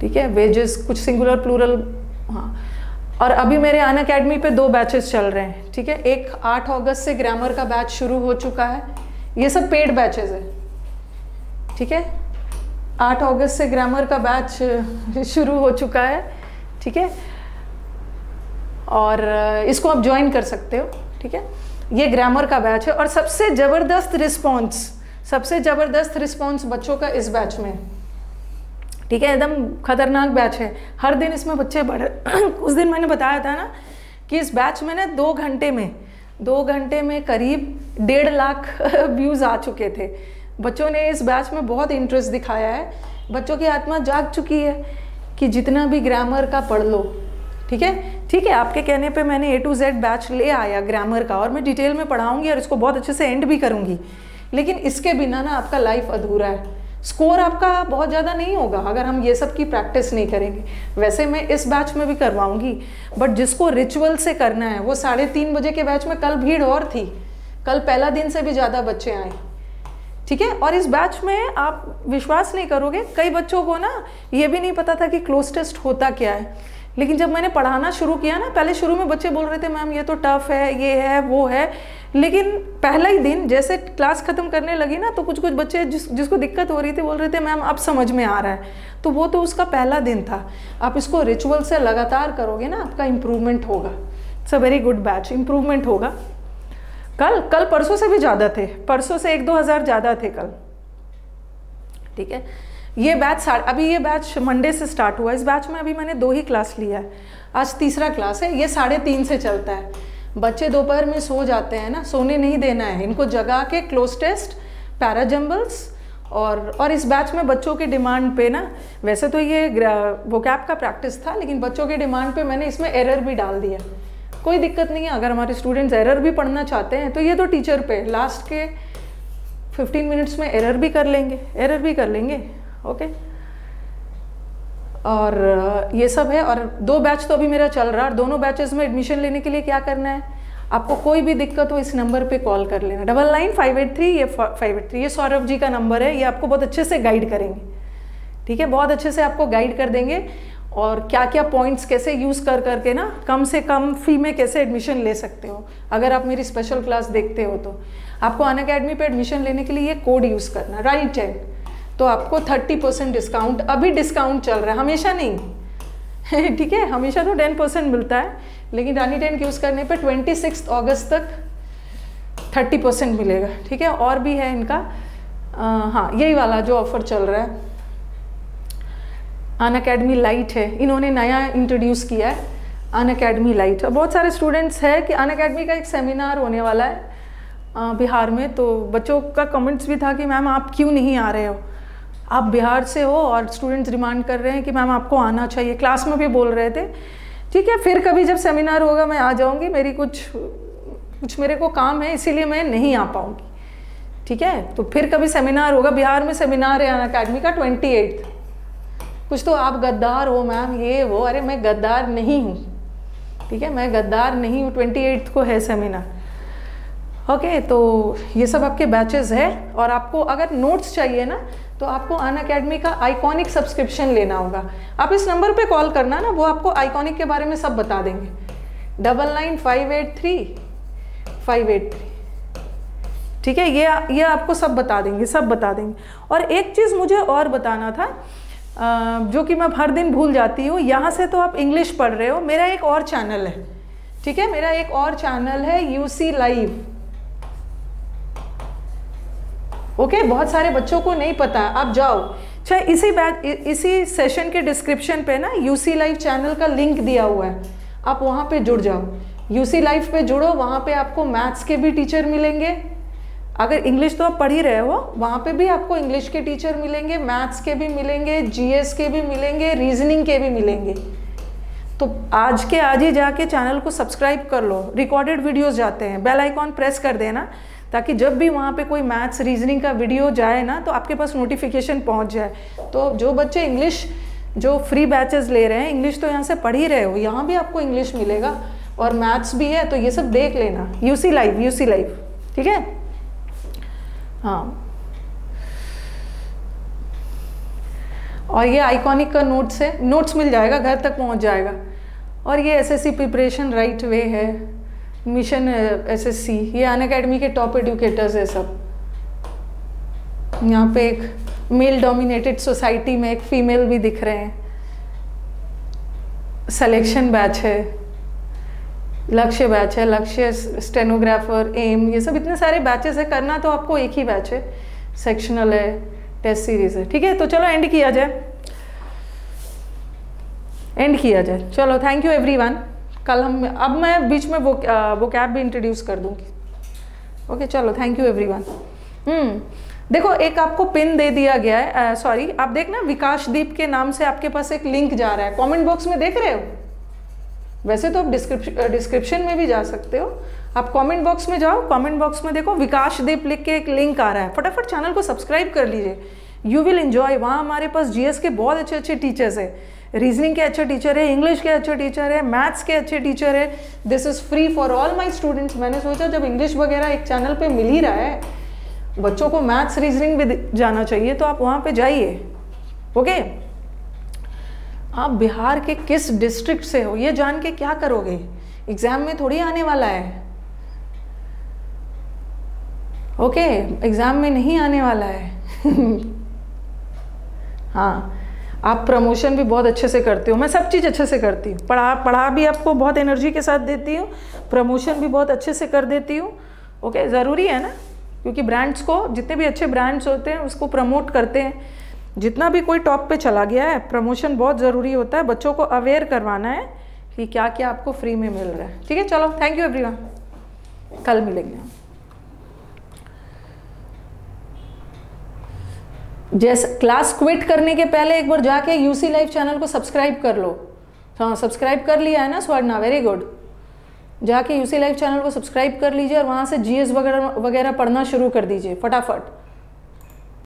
ठीक है। वेजेस कुछ सिंगुलर प्लूरल, हाँ, और अभी मेरे अनअकैडमी पे दो बैचेस चल रहे हैं, ठीक है, एक आठ अगस्त से ग्रामर का बैच शुरू हो चुका है, ये सब पेड बैचेस है, ठीक है, आठ अगस्त से ग्रामर का बैच शुरू हो चुका है, ठीक है। और इसको आप ज्वाइन कर सकते हो। ठीक है, ये ग्रामर का बैच है और सबसे ज़बरदस्त रिस्पॉन्स सबसे ज़बरदस्त रिस्पॉन्स बच्चों का इस बैच में। ठीक है, एकदम खतरनाक बैच है। हर दिन इसमें बच्चे बढ़ उस दिन मैंने बताया था ना कि इस बैच में ना दो घंटे में दो घंटे में करीब डेढ़ लाख व्यूज़ आ चुके थे। बच्चों ने इस बैच में बहुत इंटरेस्ट दिखाया है, बच्चों की आत्मा जाग चुकी है कि जितना भी ग्रामर का पढ़ लो। ठीक है, ठीक है, आपके कहने पे मैंने ए टू जेड बैच ले आया ग्रामर का और मैं डिटेल में पढ़ाऊंगी और इसको बहुत अच्छे से एंड भी करूंगी, लेकिन इसके बिना ना आपका लाइफ अधूरा है। स्कोर आपका बहुत ज़्यादा नहीं होगा अगर हम ये सब की प्रैक्टिस नहीं करेंगे। वैसे मैं इस बैच में भी करवाऊंगी, बट जिसको रिचुअल से करना है वो साढ़े तीन बजे के बैच में, कल भीड़ और थी, कल पहला दिन से भी ज़्यादा बच्चे आए। ठीक है, और इस बैच में आप विश्वास नहीं करोगे, कई बच्चों को ना ये भी नहीं पता था कि क्लोज टेस्ट होता क्या है, लेकिन जब मैंने पढ़ाना शुरू किया ना, पहले शुरू में बच्चे बोल रहे थे मैम ये तो टफ है, ये है, वो है, लेकिन पहला ही दिन जैसे क्लास ख़त्म करने लगी ना, तो कुछ कुछ बच्चे जिस जिसको दिक्कत हो रही थी बोल रहे थे मैम अब समझ में आ रहा है, तो वो तो उसका पहला दिन था। आप इसको रिचुअल से लगातार करोगे ना, आपका इम्प्रूवमेंट होगा। It's a very good batch, improvement होगा। कल कल परसों से भी ज़्यादा थे, परसों से एक दो हज़ार ज़्यादा थे कल। ठीक है, ये बैच अभी ये बैच मंडे से स्टार्ट हुआ। इस बैच में अभी मैंने दो ही क्लास लिया है, आज तीसरा क्लास है। ये साढ़े तीन से चलता है। बच्चे दोपहर में सो जाते हैं ना, सोने नहीं देना है इनको, जगा के क्लोज टेस्ट, पैराजम्बल्स और और इस बैच में बच्चों के डिमांड पे ना, वैसे तो ये वोकैब का प्रैक्टिस था, लेकिन बच्चों के डिमांड पे मैंने इसमें एरर भी डाल दिया। कोई दिक्कत नहीं है, अगर हमारे स्टूडेंट्स एरर भी पढ़ना चाहते हैं तो ये तो टीचर पे लास्ट के फिफ्टीन मिनट्स में एरर भी कर लेंगे एरर भी कर लेंगे ओके okay. और ये सब है। और दो बैच तो अभी मेरा चल रहा है, और दोनों बैचेस में एडमिशन लेने के लिए क्या करना है, आपको कोई भी दिक्कत हो इस नंबर पे कॉल कर लेना, double nine five eight three. ये फाइव एट थ्री ये सौरभ जी का नंबर है, ये आपको बहुत अच्छे से गाइड करेंगे। ठीक है, बहुत अच्छे से आपको गाइड कर देंगे और क्या क्या पॉइंट्स कैसे यूज़ कर करके ना कम से कम फ़ी में कैसे एडमिशन ले सकते हो। अगर आप मेरी स्पेशल क्लास देखते हो तो आपको अनअकैडमी पर एडमिशन लेने के लिए ये कोड यूज़ करना, राइट टेन, तो आपको थर्टी परसेंट डिस्काउंट, अभी डिस्काउंट चल रहा है, हमेशा नहीं। ठीक है, हमेशा तो टेन परसेंट मिलता है, लेकिन रानी टेन यूज़ करने पे ट्वेंटी सिक्स अगस्त तक थर्टी परसेंट मिलेगा। ठीक है, और भी है इनका, आ, हाँ यही वाला जो ऑफ़र चल रहा है अनअकैडमी लाइट है, इन्होंने नया इंट्रोड्यूस किया है अनअकैडमी लाइट। बहुत सारे स्टूडेंट्स है कि अनअकैडमी का एक सेमिनार होने वाला है आ, बिहार में, तो बच्चों का कमेंट्स भी था कि मैम आप क्यों नहीं आ रहे हो, आप बिहार से हो, और स्टूडेंट्स डिमांड कर रहे हैं कि मैम आपको आना चाहिए, क्लास में भी बोल रहे थे। ठीक है, फिर कभी जब सेमिनार होगा मैं आ जाऊंगी, मेरी कुछ कुछ मेरे को काम है इसीलिए मैं नहीं आ पाऊंगी। ठीक है, तो फिर कभी सेमिनार होगा, बिहार में सेमिनार है अनअकैडमी का ट्वेंटी एट्थ। कुछ तो आप गद्दार हो मैम ये वो, अरे मैं गद्दार नहीं हूँ। ठीक है, मैं गद्दार नहीं हूँ, ट्वेंटी एट्थ को है सेमिनार। ओके okay, तो ये सब आपके बैचेस है। और आपको अगर नोट्स चाहिए ना, तो आपको अनअकैडमी का आइकॉनिक सब्सक्रिप्शन लेना होगा। आप इस नंबर पे कॉल करना ना, वो आपको आइकॉनिक के बारे में सब बता देंगे, double nine five eight three five eight three. ठीक है, ये ये आपको सब बता देंगे सब बता देंगे और एक चीज़ मुझे और बताना था, जो कि मैं हर दिन भूल जाती हूँ। यहाँ से तो आप इंग्लिश पढ़ रहे हो, मेरा एक और चैनल है। ठीक है, मेरा एक और चैनल है U C live. Okay okay, बहुत सारे बच्चों को नहीं पता, आप जाओ, चाहे इसी बैच इसी सेशन के डिस्क्रिप्शन पे ना यूसी लाइव चैनल का लिंक दिया हुआ है, आप वहाँ पे जुड़ जाओ, यूसी लाइव पे जुड़ो। वहाँ पे आपको मैथ्स के भी टीचर मिलेंगे, अगर इंग्लिश तो आप पढ़ ही रहे हो, वहाँ पे भी आपको इंग्लिश के टीचर मिलेंगे, मैथ्स के भी मिलेंगे, जीएस के भी मिलेंगे, रीजनिंग के भी मिलेंगे। तो आज के आज ही जाके चैनल को सब्सक्राइब कर लो, रिकॉर्डेड वीडियोज़ जाते हैं, बेल आइकॉन प्रेस कर देना, ताकि जब भी वहाँ पे कोई मैथ्स रीजनिंग का वीडियो जाए ना, तो आपके पास नोटिफिकेशन पहुँच जाए। तो जो बच्चे इंग्लिश जो फ्री बैचेस ले रहे हैं, इंग्लिश तो यहाँ से पढ़ ही रहे हो, यहाँ भी आपको इंग्लिश मिलेगा और मैथ्स भी है, तो ये सब देख लेना U C live U C live. ठीक है, हाँ, और ये आइकॉनिक का नोट्स है, नोट्स मिल जाएगा, घर तक पहुँच जाएगा। और ये S S C preparation right way है, मिशन एस एस सी, ये अनअकैडमी के टॉप एडुकेटर्स है सब। यहाँ पे एक मेल डोमिनेटेड सोसाइटी में एक फीमेल भी दिख रहे हैं, सिलेक्शन बैच है। लक्ष्य बैच है, लक्ष्य स्टेनोग्राफर, एम, ये सब इतने सारे बैचेस है, करना तो आपको एक ही बैच है, सेक्शनल है, टेस्ट सीरीज है, ठीक है। तो चलो एंड किया जाए, एंड किया जाए। चलो थैंक यू एवरीवन। कल हम, अब मैं बीच में वो वो कैब भी इंट्रोड्यूस कर दूँगी, ओके okay, चलो थैंक यू एवरीवन। हम्म देखो एक आपको पिन दे दिया गया है, सॉरी आप देखना विकासदीप के नाम से आपके पास एक लिंक जा रहा है, कमेंट बॉक्स में देख रहे हो, वैसे तो आप डिस्क्रिप्शन डिस्क्रिप्शन में भी जा सकते हो, आप कमेंट बॉक्स में जाओ, कमेंट बॉक्स में देखो विकासदीप लिख के एक लिंक आ रहा है, फटाफट चैनल को सब्सक्राइब कर लीजिए, यू विल एंजॉय। वहाँ हमारे पास जीएस के बहुत अच्छे अच्छे टीचर्स हैं, रीजनिंग के अच्छे टीचर है, इंग्लिश के अच्छे टीचर है, मैथ्स के अच्छे टीचर है। This is free for all my students. मैंने सोचा जब इंग्लिश वगैरह एक चैनल पे मिल ही रहा है, बच्चों को मैथ्स रीजनिंग भी जाना चाहिए, तो आप वहाँ पे जाइए, ओके। आप बिहार के किस डिस्ट्रिक्ट से हो ये जान के क्या करोगे, एग्ज़ाम में थोड़ी आने वाला है, ओके एग्ज़ाम में नहीं आने वाला है। हाँ आप प्रमोशन भी बहुत अच्छे से करते हो, मैं सब चीज़ अच्छे से करती हूँ, पढ़ा पढ़ा भी आपको बहुत एनर्जी के साथ देती हूँ, प्रमोशन भी बहुत अच्छे से कर देती हूँ, ओके। ज़रूरी है ना, क्योंकि ब्रांड्स को, जितने भी अच्छे ब्रांड्स होते हैं उसको प्रमोट करते हैं, जितना भी कोई टॉप पे चला गया है, प्रमोशन बहुत ज़रूरी होता है, बच्चों को अवेयर करवाना है कि क्या क्या आपको फ्री में मिल रहा है, ठीक है। चलो थैंक यू एवरीवन, कल मिलेंगे हम। जैसे क्लास क्विट करने के पहले एक बार जाके यूसी लाइव चैनल को सब्सक्राइब कर लो। हाँ सब्सक्राइब कर लिया है ना स्वर्णा, वेरी गुड। जाके यूसी लाइव चैनल को सब्सक्राइब कर लीजिए और वहाँ से जीएस वगैरह वगैरह पढ़ना शुरू कर दीजिए फटाफट।